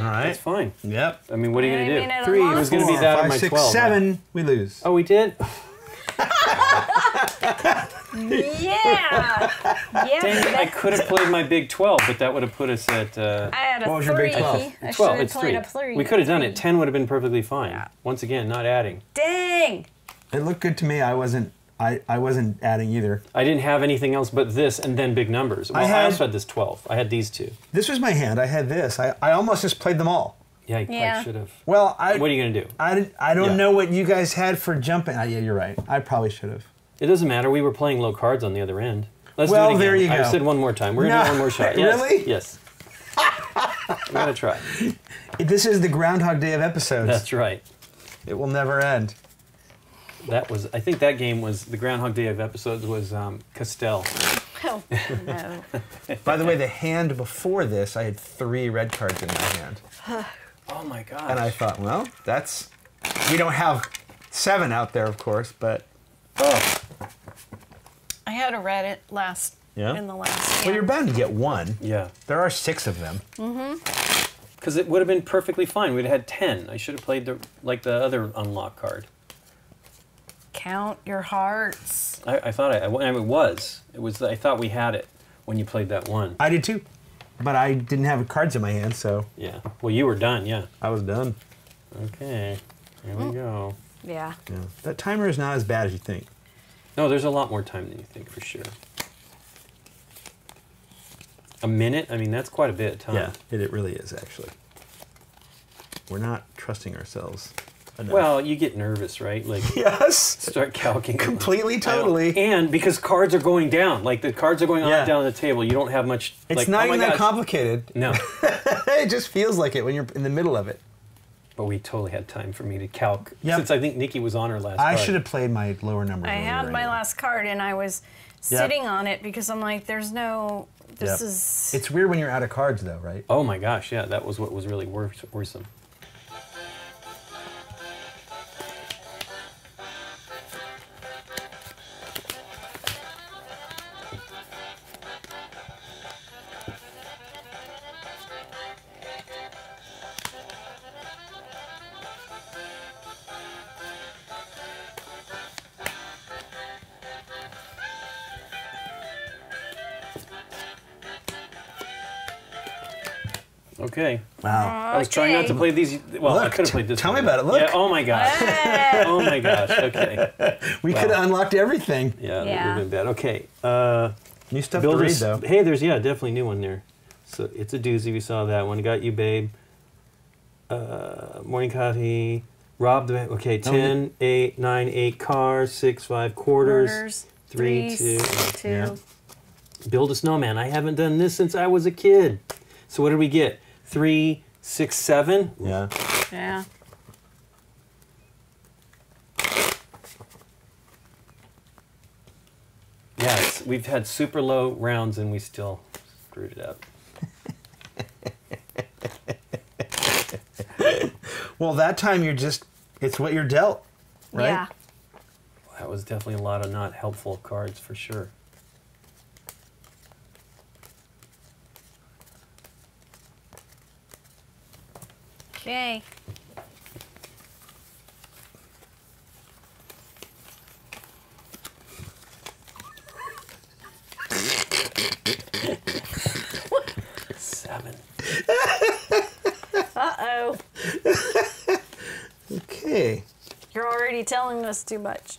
All right. That's fine. Yep. I mean, what are you going to do? Mean, Three. It was going to be that on my twelve. Seven. Right? We lose. Oh, we did? Yeah. Yeah. Dang it, I could have played my big twelve, but that would have put us at. Uh, I had a what was three. Your big twelve? I twelve. It's three. A three. We could have done it. Ten would have been perfectly fine. Yeah. Once again, not adding. Dang. It looked good to me. I wasn't. I, I wasn't adding either. I didn't have anything else but this and then big numbers. Well, I, had, I also had this twelve. I had these two. This was my hand. I had this. I, I almost just played them all. Yeah, you yeah. probably should have. Well, I... What are you going to do? I, I don't yeah. know what you guys had for jumping. Oh, yeah, you're right. I probably should have. It doesn't matter. We were playing low cards on the other end. Let's well, do it again. There you go. I said one more time. We're no. going to do one more shot. Yes. Really? Yes. I'm going to try. This is the Groundhog Day of episodes. That's right. It will never end. That was, I think that game was, the Groundhog Day of episodes was um, Castell. Oh, no. By the way, the hand before this, I had three red cards in my hand. Oh my gosh. And I thought, well, that's, we don't have seven out there, of course, but, oh. I had a red it last, yeah? in the last hand. Well, you're bound to get one. Yeah. There are six of them. Mm-hmm. Because it would have been perfectly fine. We'd have had ten. I should have played, the like, the other unlock card. Count your hearts. I, I thought I, I, I mean, it was. It was. I thought we had it when you played that one. I did too, but I didn't have cards in my hand, so. Yeah. Well, you were done. Yeah. I was done. Okay. Here we mm. go. Yeah. Yeah. That timer is not as bad as you think. No, there's a lot more time than you think for sure. A minute. I mean, that's quite a bit of time. Yeah. It, it really is actually. We're not trusting ourselves. Enough. Well, you get nervous, right? Like, yes. Start calcing. Completely, totally. And because cards are going down, like the cards are going yeah. on down the table, you don't have much. It's like, not oh even that gosh. complicated. No, it just feels like it when you're in the middle of it. But we totally had time for me to calc yep. since I think Nikki was on her last. I card. should have played my lower number. I had my anyway. last card, and I was yep. sitting on it because I'm like, there's no. This yep. is. It's weird when you're out of cards, though, right? Oh my gosh, yeah, that was what was really worrisome. Okay. Wow. Okay. I was trying not to play these. Well, look, I could have played this. Tell one. me about it. Look. Yeah, oh my gosh. Hey. Oh my gosh. Okay. We wow. could have unlocked everything. Yeah, yeah. That would have been bad. Okay. Uh, new stuff to read, though. Hey, there's yeah, definitely new one there. So it's a doozy. We saw that one. Got you, babe. Uh, morning coffee. Rob the okay. Ten, oh, eight, nine, eight cars. Six, five quarters. quarters three, three, two, two. Yeah. Build a snowman. I haven't done this since I was a kid. So what did we get? Three, six, seven. Yeah. Yeah. Yeah, it's, we've had super low rounds and we still screwed it up. Well, that time you're just, it's what you're dealt, right? Yeah. Well, that was definitely a lot of not helpful cards for sure. Okay. Seven. Uh-oh. Okay. You're already telling us too much.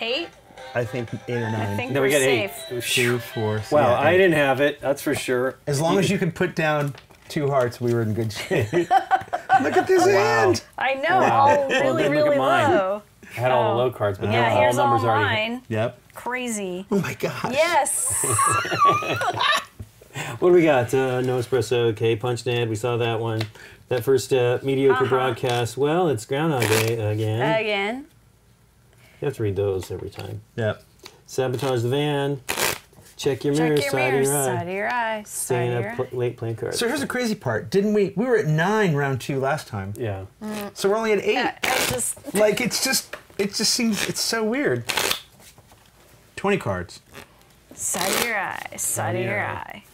Eight? I think eight or nine. I think no, we got safe. eight. Two, four. Wow, well, I didn't have it. That's for sure. As long as you can put down two hearts, we were in good shape. Look at this wow. end! I know, wow. all really, really low. I had all the low cards, but yeah, here's all numbers already. Yep. Crazy. Oh my gosh. Yes. What do we got? Uh, no espresso, K Punch Dad. We saw that one. That first uh, mediocre uh-huh. broadcast. Well, it's Groundhog Day again. Again. You have to read those every time. Yep. Sabotage the van. Check your mirrors, side, mirror, side of your eye. Staying up pl late playing cards. So here's the crazy part. Didn't we? We were at nine round two last time. Yeah. Mm. So we're only at eight. Yeah, I just like it's just it just seems it's so weird. Twenty cards. Side of your eye. Side, side of your eye. eye.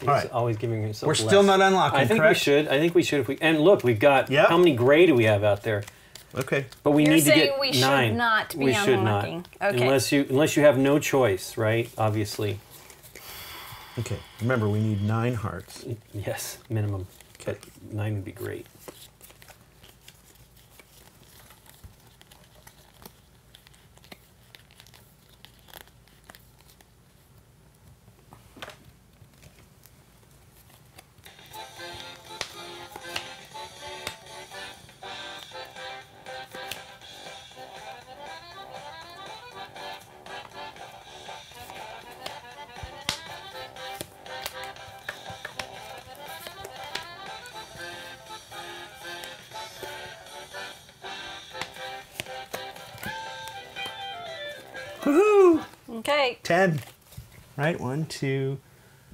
He's all right. always giving himself We're less. still not unlocking, I think correct? we should. I think we should. If we And look, we've got, yep. how many gray do we have out there? Okay. But we You're need to get we nine. Should not be we should unlocking. not. Okay. Unless you, unless you have no choice, right? Obviously. Okay. Remember, we need nine hearts. Yes, minimum. Okay. But nine would be great. Okay. Ten. Right? One, two,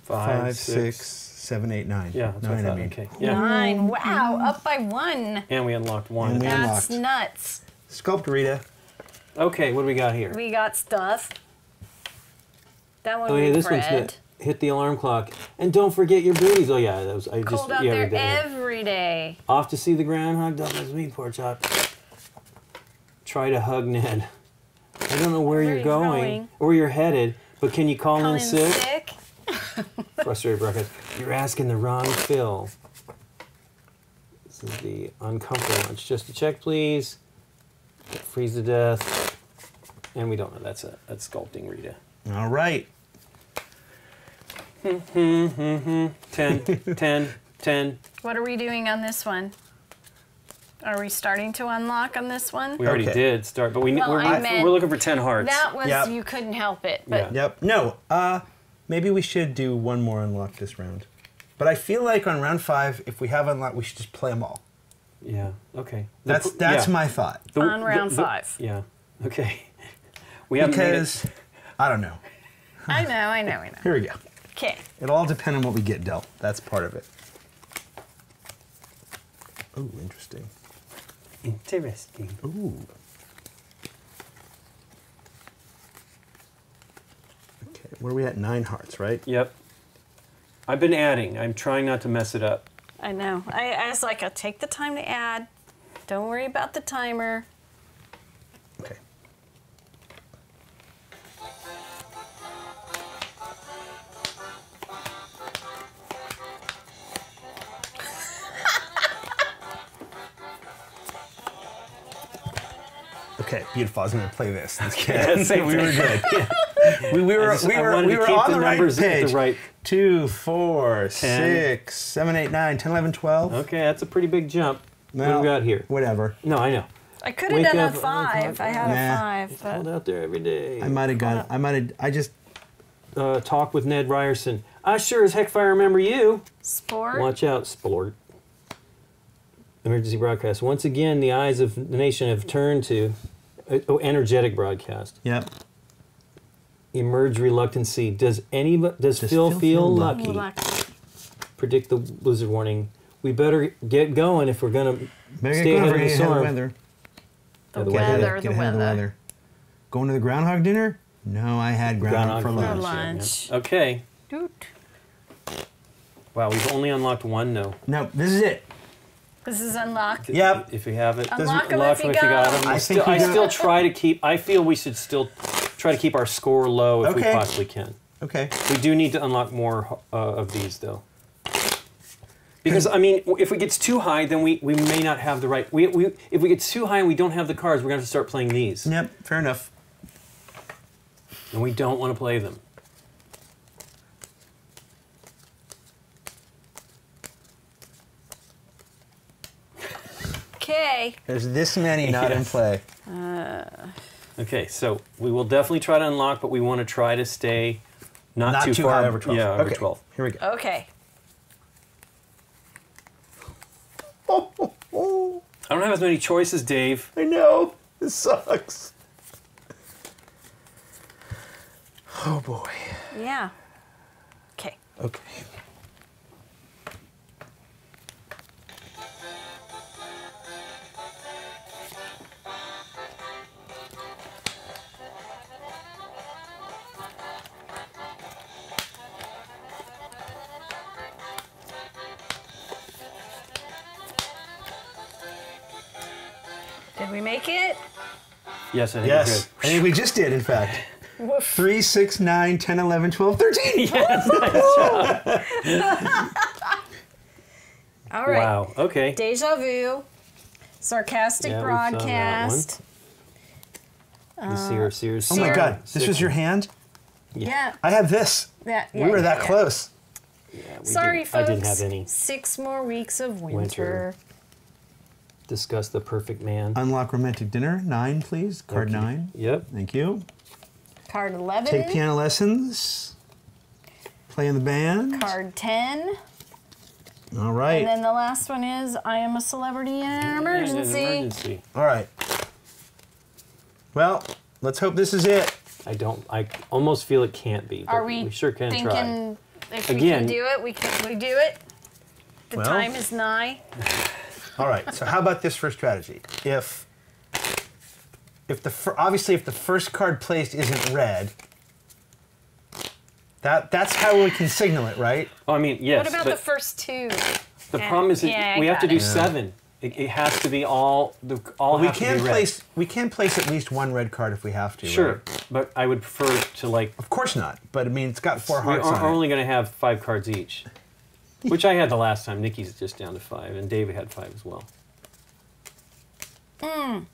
five, five six, six, seven, eight, nine. Yeah, that's nine, I mean. Okay. Yeah. Nine. Wow. Up by one. And we unlocked one. And we that's unlocked. nuts. Sculpt Rita. Okay, what do we got here? We got stuff. That one. Oh, yeah, this one's hit. Hit the alarm clock. And don't forget your booties. Oh, yeah, that was. I Cold just. Out yeah, there every day. Off to see the groundhog. That was me, poor chap. Try to hug Ned. I don't know where, where you're going, going or you're headed, but can you call, call in, in sick? sick? Frustrated brackets. You're asking the wrong Phil. This is the uncomfortable lunch. Just a check, please. Get freeze to death. And we don't know. That's a that's sculpting Rita. All right. ten, ten, ten. What are we doing on this one? Are we starting to unlock on this one? We already okay. did start, but we, well, we're, I we're looking for ten hearts. That was, yep. you couldn't help it. But yeah. Yep. No, uh, maybe we should do one more unlock this round. But I feel like on round five, if we have unlocked, we should just play them all. Yeah, okay. That's that's yeah. my thought. The, on round the, the, five. Yeah, okay. We haven't Because, made it. I don't know. I know, I know, I know. Here we go. Okay. It all depends on what we get dealt. That's part of it. Oh, interesting. Interesting. Ooh. Okay, where are we at? Nine hearts, right? Yep. I've been adding. I'm trying not to mess it up. I know. I, I was like, I'll take the time to add. Don't worry about the timer. Okay. Okay, beautiful. I was going to play this. Okay. Yeah, we were good. Yeah. We, we were, just, we were, we were on the, the right page. The right. Two, four, ten. six, seven, eight, nine, ten, eleven, twelve. Okay, that's a pretty big jump. Well, what do we got here? Whatever. No, I know. I could have done up, a five. Oh, I had nah. a five. It's held out there every day. I might have got it. I might have. I just uh, talk with Ned Ryerson. I sure as heck fire remember you. Sport. Watch out, sport. Emergency broadcast. Once again, the eyes of the nation have turned to. Oh, energetic broadcast. Yep. Emerge reluctancy. Does anybody? Does, does Phil, Phil feel lucky? lucky? Predict the blizzard warning. We better get going if we're gonna Maybe stay ahead of the storm. Weather. The, the weather. weather. The, the weather. weather. Going to the groundhog dinner? No, I had groundhog, groundhog for lunch. lunch. Yeah, yeah. Okay. Doot. Wow, we've only unlocked one though. No, this is it. This is unlocked. Yep. If you have it, unlock them if you got them. I, I, still, I still try to keep. I feel we should still try to keep our score low if okay. we possibly can. Okay. We do need to unlock more uh, of these though, Because, I mean, if it gets too high, then we, we may not have the right... We, we, if we get too high and we don't have the cards, we're going to have to start playing these. Yep, fair enough. And we don't want to play them. Okay. There's this many not yes. in play. Uh... Okay, so we will definitely try to unlock, but we want to try to stay not, not too, too far high over twelve. Yeah, over okay. twelve. Here we go. Okay. Oh, oh, oh. I don't have as many choices, Dave. I know. This sucks. Oh, boy. Yeah. Okay. Okay. Did we make it? Yes, I think yes. we did. I think we just did, in fact. three, six, nine, ten, eleven, twelve, thirteen! Yes, nice job. All right. Wow, okay. Deja vu, sarcastic yeah, broadcast. Uh, Sears, Sears. Oh my God, this Sears. was your hand? Yeah. yeah. I have this. Yeah, yeah, we were that yeah. close. Yeah, we Sorry, didn't, folks. I didn't have any. Six more weeks of winter. winter. Discuss the perfect man. Unlock romantic dinner. Nine, please. Card okay. nine. Yep. Thank you. Card eleven. Take piano lessons. Play in the band. Card ten. All right. And then the last one is I am a celebrity in an emergency. An emergency. All right. Well, let's hope this is it. I don't. I almost feel it can't be. But Are we? We sure can thinking try. If Again, we can do it, we can. We do it. The well, time is nigh. All right, so how about this for strategy? If, if the fir obviously if the first card placed isn't red, that that's how we can signal it, right? Oh, I mean, yes. What about the first two? The and, problem is yeah, it, we have to do it. seven. It, it has to be all the all. Well, we can to be place red. we can place at least one red card if we have to. Sure, right? But I would prefer to like. Of course not, but I mean it's got four hearts on it. We're only going to have five cards each. Which I had the last time. Nikki's just down to five, and David had five as well. Mm.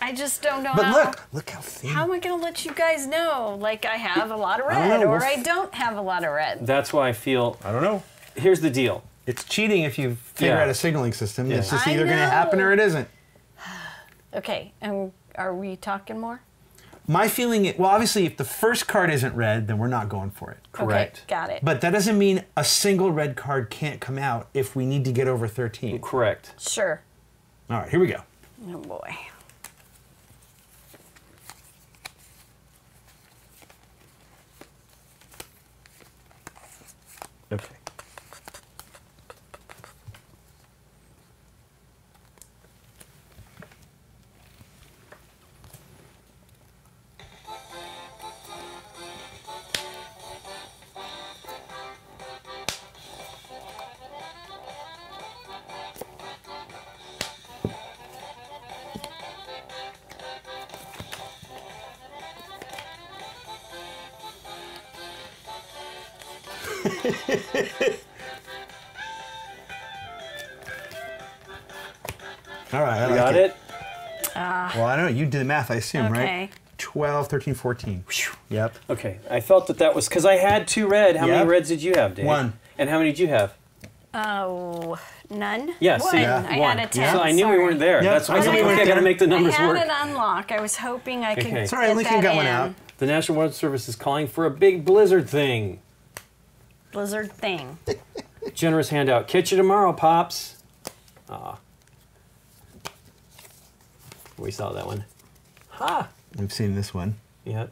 I just don't know. But how, look, look how thin. How am I going to let you guys know? Like I have a lot of red, I or I don't have a lot of red. That's why I feel. I don't know. Here's the deal. It's cheating if you figure yeah. out a signaling system. Yeah. It's just either going to happen or it isn't. Okay, and are we talking more? My feeling, is, well, obviously, if the first card isn't red, then we're not going for it. Correct. Okay, got it. But that doesn't mean a single red card can't come out if we need to get over thirteen. Correct. Sure. All right, here we go. Oh, boy. Okay. All right, I got it. it. Uh, well, I don't know. You did the math, I assume, okay. right? twelve, thirteen, fourteen. Whew. Yep. Okay. I felt that that was because I had two red. How yep. many reds did you have, Dave? One. And how many did you have? Oh, none. Yes, yeah, so yeah. I one. had a ten. Yeah. So I knew Sorry. we weren't there. Yep. That's why I, I, I got to make the numbers work. I had work. an unlock. I was hoping I okay. could. It's all right. Lincoln got in. one out. The National Weather Service is calling for a big blizzard thing. Blizzard thing. Generous handout. Catch you tomorrow, Pops. Aw. We saw that one. Ha! We've seen this one. Yeah.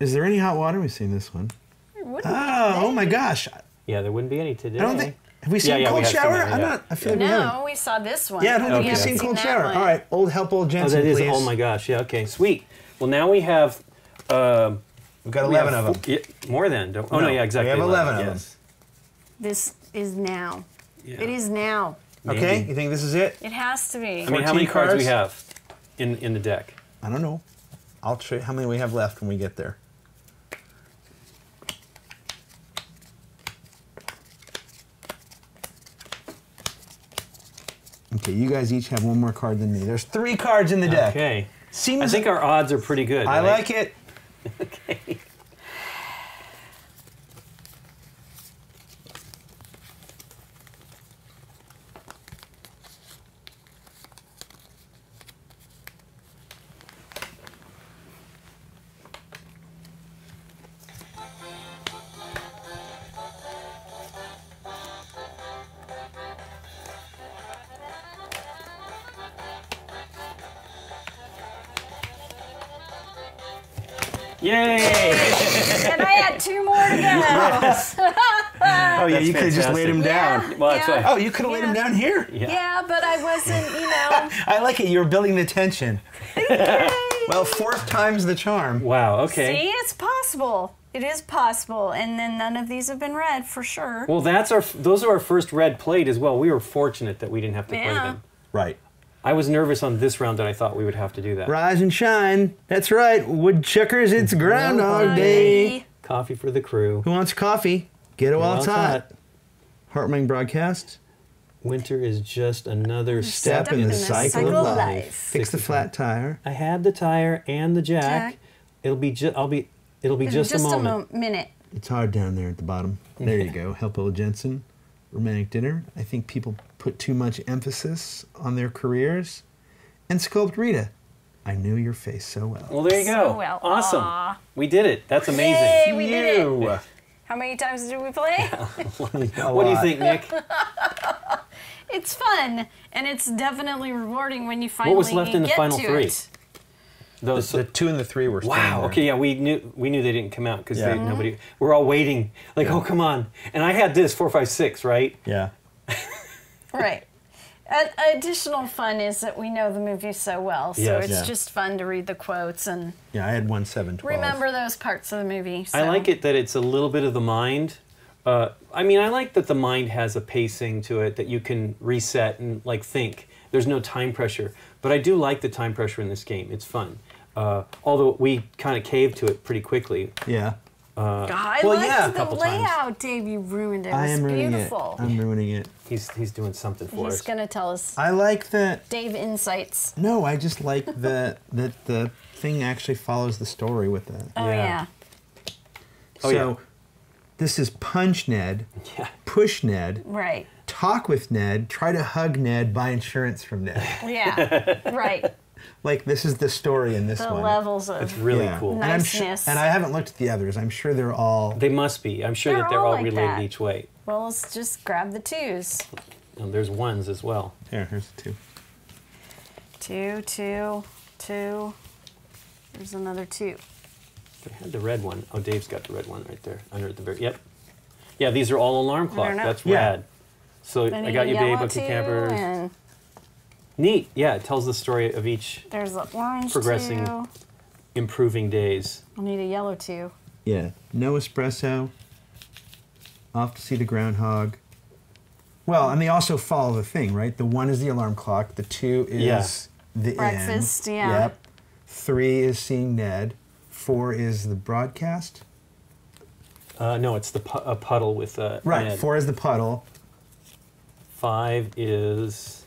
Is there any hot water? We've seen this one. There wouldn't oh, be. oh my gosh. Yeah, there wouldn't be any today. I don't think. Have we seen yeah, yeah, Cold we Shower? I'm not. I feel like we haven't. No, we saw this one. Yeah, I don't okay. think we've seen Cold Shower. One. All right, old help, old Jensen. Oh, that is. Please. Oh my gosh. Yeah. Okay. Sweet. Well, now we have. Uh, We've got eleven we have, of them. Yeah, more than. Don't, oh, no, no, yeah, exactly. We have eleven, eleven of yes. them. This is now. Yeah. It is now. Maybe. Okay, you think this is it? It has to be. I mean, how many cards do we have in, in the deck? I don't know. I'll show you how many we have left when we get there. Okay, you guys each have one more card than me. There's three cards in the deck. Okay. Seems I think our odds are pretty good. I right? like it. Okay. Yay! And I had two more to go. Yes. Oh yeah, that's you could have just laid him down. Yeah, well, yeah. Right. Oh, you could have yeah. laid him down here. Yeah. yeah, but I wasn't, you know. I like it. You were building the tension. Well, fourth time's the charm. Wow. Okay. See, it's possible. It is possible, and then none of these have been read for sure. Well, that's our. Those are our first red plate as well. We were fortunate that we didn't have to yeah. play them. Right. I was nervous on this round that I thought we would have to do that. Rise and shine. That's right. Woodchuckers, it's Groundhog Day. Coffee for the crew. Who wants coffee? Get it while it's hot. Heartwarming broadcast. Winter is just another step, step in, in the, the cycle, cycle of life. life. Fix the flat tire. I had the tire and the jack. jack. It'll be just I'll be it'll be it'll just, just a moment. Just a minute. It's hard down there at the bottom. There you go. Help old Jensen. Romantic dinner. I think people put too much emphasis on their careers. And Sculpt Rita. I knew your face so well. Well, there you go. So well. Awesome. Aww. We did it. That's amazing. Yay, we you. did it. How many times did we play? What do you think, Nick? It's fun, and it's definitely rewarding when you finally get to it. What was left in the final three? Those the, the two and the three were wow. There. Okay, yeah, we knew we knew they didn't come out because yeah. nobody. We're all waiting, like, yeah. oh, come on! And I had this four, five, six, right? Yeah. Right. Uh, additional fun is that we know the movie so well, so yes. it's yeah. just fun to read the quotes and. Yeah, I had one seven twelve. Remember those parts of the movie. So. I like it that it's a little bit of the mind. Uh, I mean, I like that the mind has a pacing to it that you can reset and like think. There's no time pressure, but I do like the time pressure in this game. It's fun. Uh, although we kind of caved to it pretty quickly. Yeah. Uh, God, I well, liked yeah, the layout, times. Dave. You ruined it. It was I am beautiful. Ruining it. I'm ruining it. He's he's doing something for he's us. He's gonna tell us. I like that. Dave insights. No, I just like that that the thing actually follows the story with that. Oh yeah. yeah. So, oh, yeah. this is punch Ned, yeah. push Ned, right? Talk with Ned. Try to hug Ned. Buy insurance from Ned. Yeah. Right. Like, this is the story in this the one. The levels of it's really yeah. cool. niceness. And, I'm and I haven't looked at the others. I'm sure they're all... They must be. I'm sure they're that they're all, all like related that. each way. Well, let's just grab the twos. And there's ones as well. Here, here's the two. Two, two, two. There's another two. They had the red one. Oh, Dave's got the red one right there. Under at the very... Yep. Yeah, these are all alarm clocks. That's yeah. rad. So then I got you, Dave, up to campers. And neat. Yeah, it tells the story of each There's a orange progressing, two. improving days. I'll need a yellow too. Yeah. No espresso. Off to see the groundhog. Well, and they also follow the thing, right? The one is the alarm clock. The two is yeah. the breakfast. End. Yeah. Yep. Three is seeing Ned. Four is the broadcast. Uh, no, it's the pu a puddle with uh, right. Ned. Four is the puddle. Five is.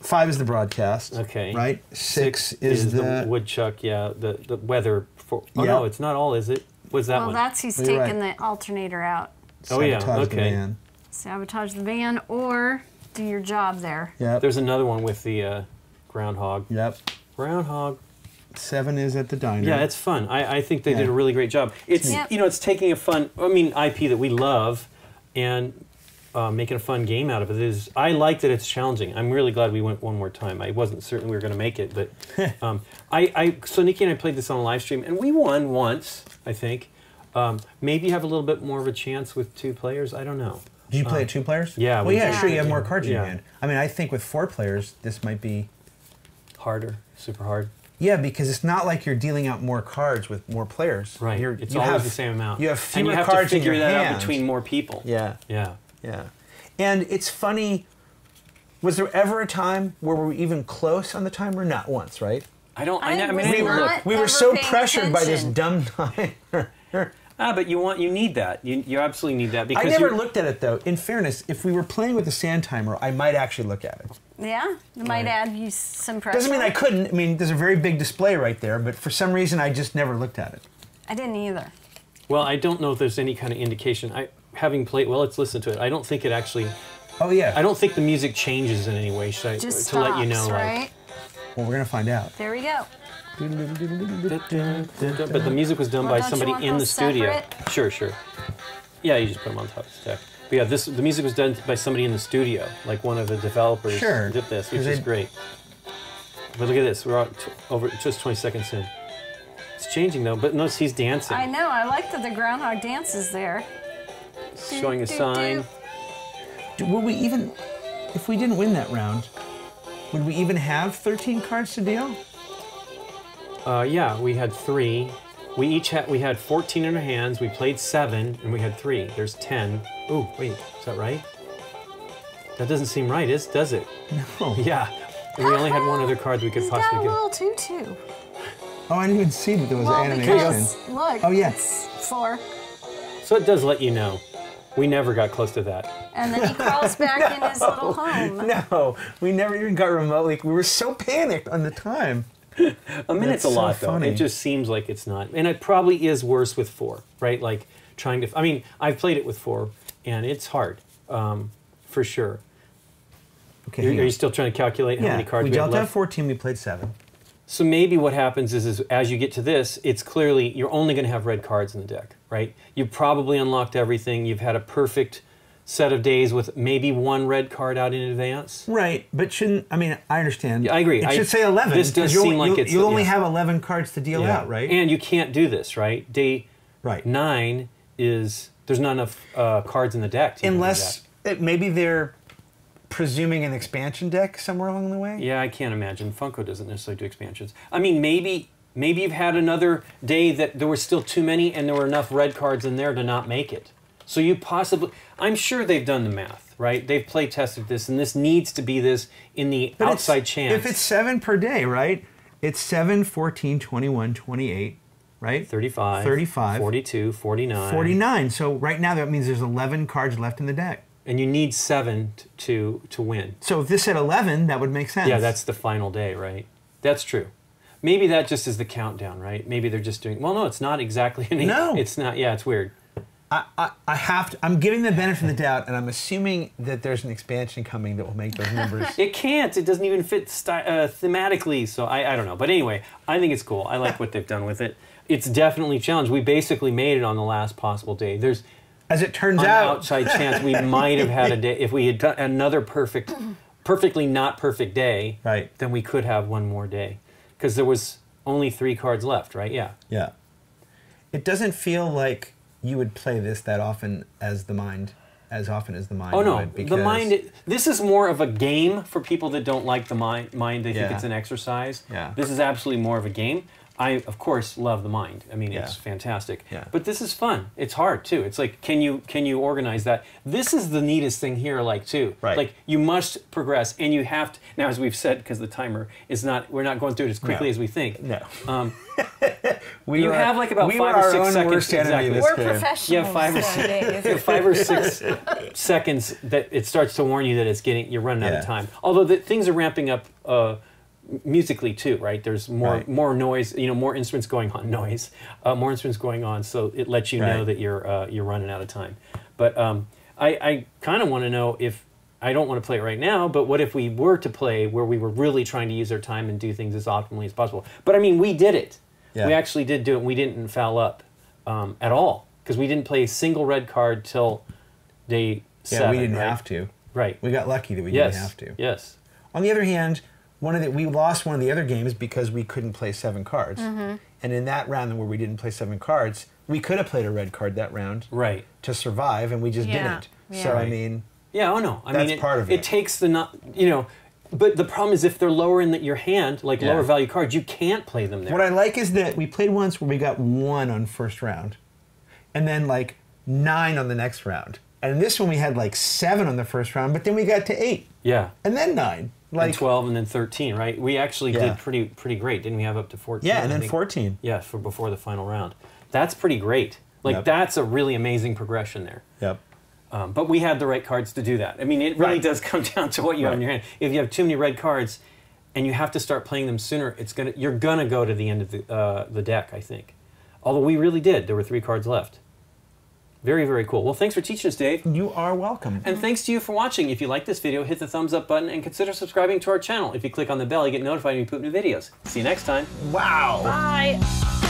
Five is the broadcast. Okay. Right? Six, Six is, is the, the woodchuck, yeah, the, the weather. For, oh, yeah. no, it's not all, is it? What's that well, one? Well, that's he's You're taking right. the alternator out. Oh, Sabotage yeah, okay. The van. Sabotage the van or do your job there. Yep. There's another one with the uh, groundhog. Yep. Groundhog. Seven is at the diner. Yeah, it's fun. I, I think they yeah. did a really great job. It's, yep. you know, it's taking a fun, I mean, I P that we love and... Uh, making a fun game out of it is. I like that it's challenging. I'm really glad we went one more time. I wasn't certain we were going to make it, but um, I, I. So Nikki and I played this on a live stream, and we won once. I think um, maybe you have a little bit more of a chance with two players. I don't know. Did you play um, it two players? Yeah. Well, we yeah, sure. You have more cards in your hand. I mean, I think with four players, this might be harder, super hard. Yeah, because it's not like you're dealing out more cards with more players. Right. You're, it's you always have, the same amount. You have fewer and you have cards to figure in your that hand. out between more people. Yeah. Yeah. Yeah. And it's funny, was there ever a time where we were even close on the timer? Not once, right? I don't, I, I mean, we were, look. We were so pressured attention. by this dumb timer. Ah, but you want, you need that. You, you absolutely need that. Because I never looked at it, though. In fairness, if we were playing with the sand timer, I might actually look at it. Yeah, it might right. add you some pressure. Doesn't mean I couldn't. I mean, there's a very big display right there, but for some reason I just never looked at it. I didn't either. Well, I don't know if there's any kind of indication. I, having played, well, let's listen to it. I don't think it actually. Oh yeah. I don't think the music changes in any way. Should I, just to stops, let you know, right? Like, well, we're gonna find out. There we go. But the music was done well, by somebody in the studio. Separate? Sure, sure. Yeah, you just put them on top of the stack. But yeah, this, the music was done by somebody in the studio, like one of the developers sure. did this, which is great. But look at this, we're t over just twenty seconds in. It's changing though, but notice he's dancing. I know, I like that the groundhog dances there. Showing do, a do, sign. Do. Would we even, if we didn't win that round, would we even have thirteen cards to deal? Uh, yeah, we had three. We each had we had fourteen in our hands. We played seven, and we had three. There's ten. Ooh, wait, is that right? That doesn't seem right, is does it? No. Yeah, and we only had one other card that we could He's possibly got a get. Little tutu. Oh, I didn't even see that there was well, an animation. Because, look. Oh yes. Yeah. Four. So it does let you know. We never got close to that. And then he crawls back no, in his little home. No, we never even got remotely. We were so panicked on the time. A minute's a lot, though. It just seems like it's not. And it probably is worse with four, right? Like, trying to... I mean, I've played it with four, and it's hard, um, for sure. Okay. Are you still trying to calculate how many cards we have left? We dealt out fourteen, we played seven. So maybe what happens is, is as you get to this, it's clearly... You're only going to have red cards in the deck, right? You've probably unlocked everything. You've had a perfect set of days with maybe one red card out in advance. Right, but shouldn't, I mean, I understand. Yeah, I agree. It I, should say eleven. This does seem like it's... You only yeah. have eleven cards to deal yeah. out, right? And you can't do this, right? Day right. nine is, there's not enough uh, cards in the deck. To Unless, it, maybe they're presuming an expansion deck somewhere along the way? Yeah, I can't imagine. Funko doesn't necessarily do expansions. I mean, maybe... Maybe you've had another day that there were still too many and there were enough red cards in there to not make it. So you possibly... I'm sure they've done the math, right? They've play tested this, and this needs to be this in the but outside chance. If it's seven per day, right? It's seven, fourteen, twenty-one, twenty-eight, right? thirty-five, thirty-five, forty-two, forty-nine. forty-nine. So right now that means there's eleven cards left in the deck. And you need seven to, to win. So if this said eleven, that would make sense. Yeah, that's the final day, right? That's true. Maybe that just is the countdown, right? Maybe they're just doing... Well, no, it's not exactly... Any, no. It's not... Yeah, it's weird. I, I, I have to... I'm giving the benefit of the doubt, and I'm assuming that there's an expansion coming that will make those numbers... It can't. It doesn't even fit uh, thematically, so I, I don't know. But anyway, I think it's cool. I like what they've done with it. It's definitely challenged. We basically made it on the last possible day. There's... As it turns out... An outside chance we might have had a day... If we had done another perfect... Perfectly not perfect day... Right. Then we could have one more day. Because there was only three cards left, right? Yeah. Yeah. It doesn't feel like you would play this that often as the mind, as often as the mind. Oh no, would the mind. This is more of a game for people that don't like the mind. Mind, they yeah. think it's an exercise. Yeah. This is absolutely more of a game. I of course love the mind. I mean, yeah. it's fantastic. Yeah. But this is fun. It's hard too. It's like, can you can you organize that? This is the neatest thing here, like too. Right. Like you must progress, and you have to. Now, as we've said, because the timer is not, we're not going through it as quickly no. as we think. No. Um, we you were, have like about we five or six own seconds. Worst exactly. This we're game. Professionals. Yeah, five or six. Yeah, five or six seconds that it starts to warn you that it's getting. You're running yeah. out of time. Although the, things are ramping up. Uh, musically too, right? There's more right. more noise, you know, more instruments going on, noise, uh, more instruments going on, so it lets you right. know that you're uh, you're running out of time. But um, I, I kind of want to know if, I don't want to play it right now, but what if we were to play where we were really trying to use our time and do things as optimally as possible? But I mean, we did it. Yeah. We actually did do it, and we didn't foul up um, at all, because we didn't play a single red card till day seven. Yeah, we didn't right? have to. Right. We got lucky that we yes. didn't have to. Yes. On the other hand, One of the, we lost one of the other games because we couldn't play seven cards. Mm-hmm. And in that round where we didn't play seven cards, we could have played a red card that round right. to survive, and we just yeah. didn't. Yeah. So, right. I mean... Yeah, oh no. I that's mean, it, part of it. It takes the... Not, you know, but the problem is if they're lower in the, your hand, like yeah. lower value cards, you can't play them there. What I like is that we played once where we got one on first round, and then like nine on the next round. And this one we had like seven on the first round, but then we got to eight. Yeah. And then nine. Like, and twelve and then thirteen, right? We actually yeah. did pretty pretty great, didn't we? Have up to fourteen. Yeah, and then fourteen. Yeah, for before the final round. That's pretty great. Like yep. that's a really amazing progression there. Yep. Um, but we had the right cards to do that. I mean, it really right. does come down to what you right. have in your hand. If you have too many red cards and you have to start playing them sooner, it's gonna you're gonna go to the end of the uh, the deck, I think. Although we really did. There were three cards left. Very, very cool. Well, thanks for teaching us, Dave. You are welcome. And thanks to you for watching. If you like this video, hit the thumbs up button and consider subscribing to our channel. If you click on the bell, you get notified when we put new videos. See you next time. Wow. Bye.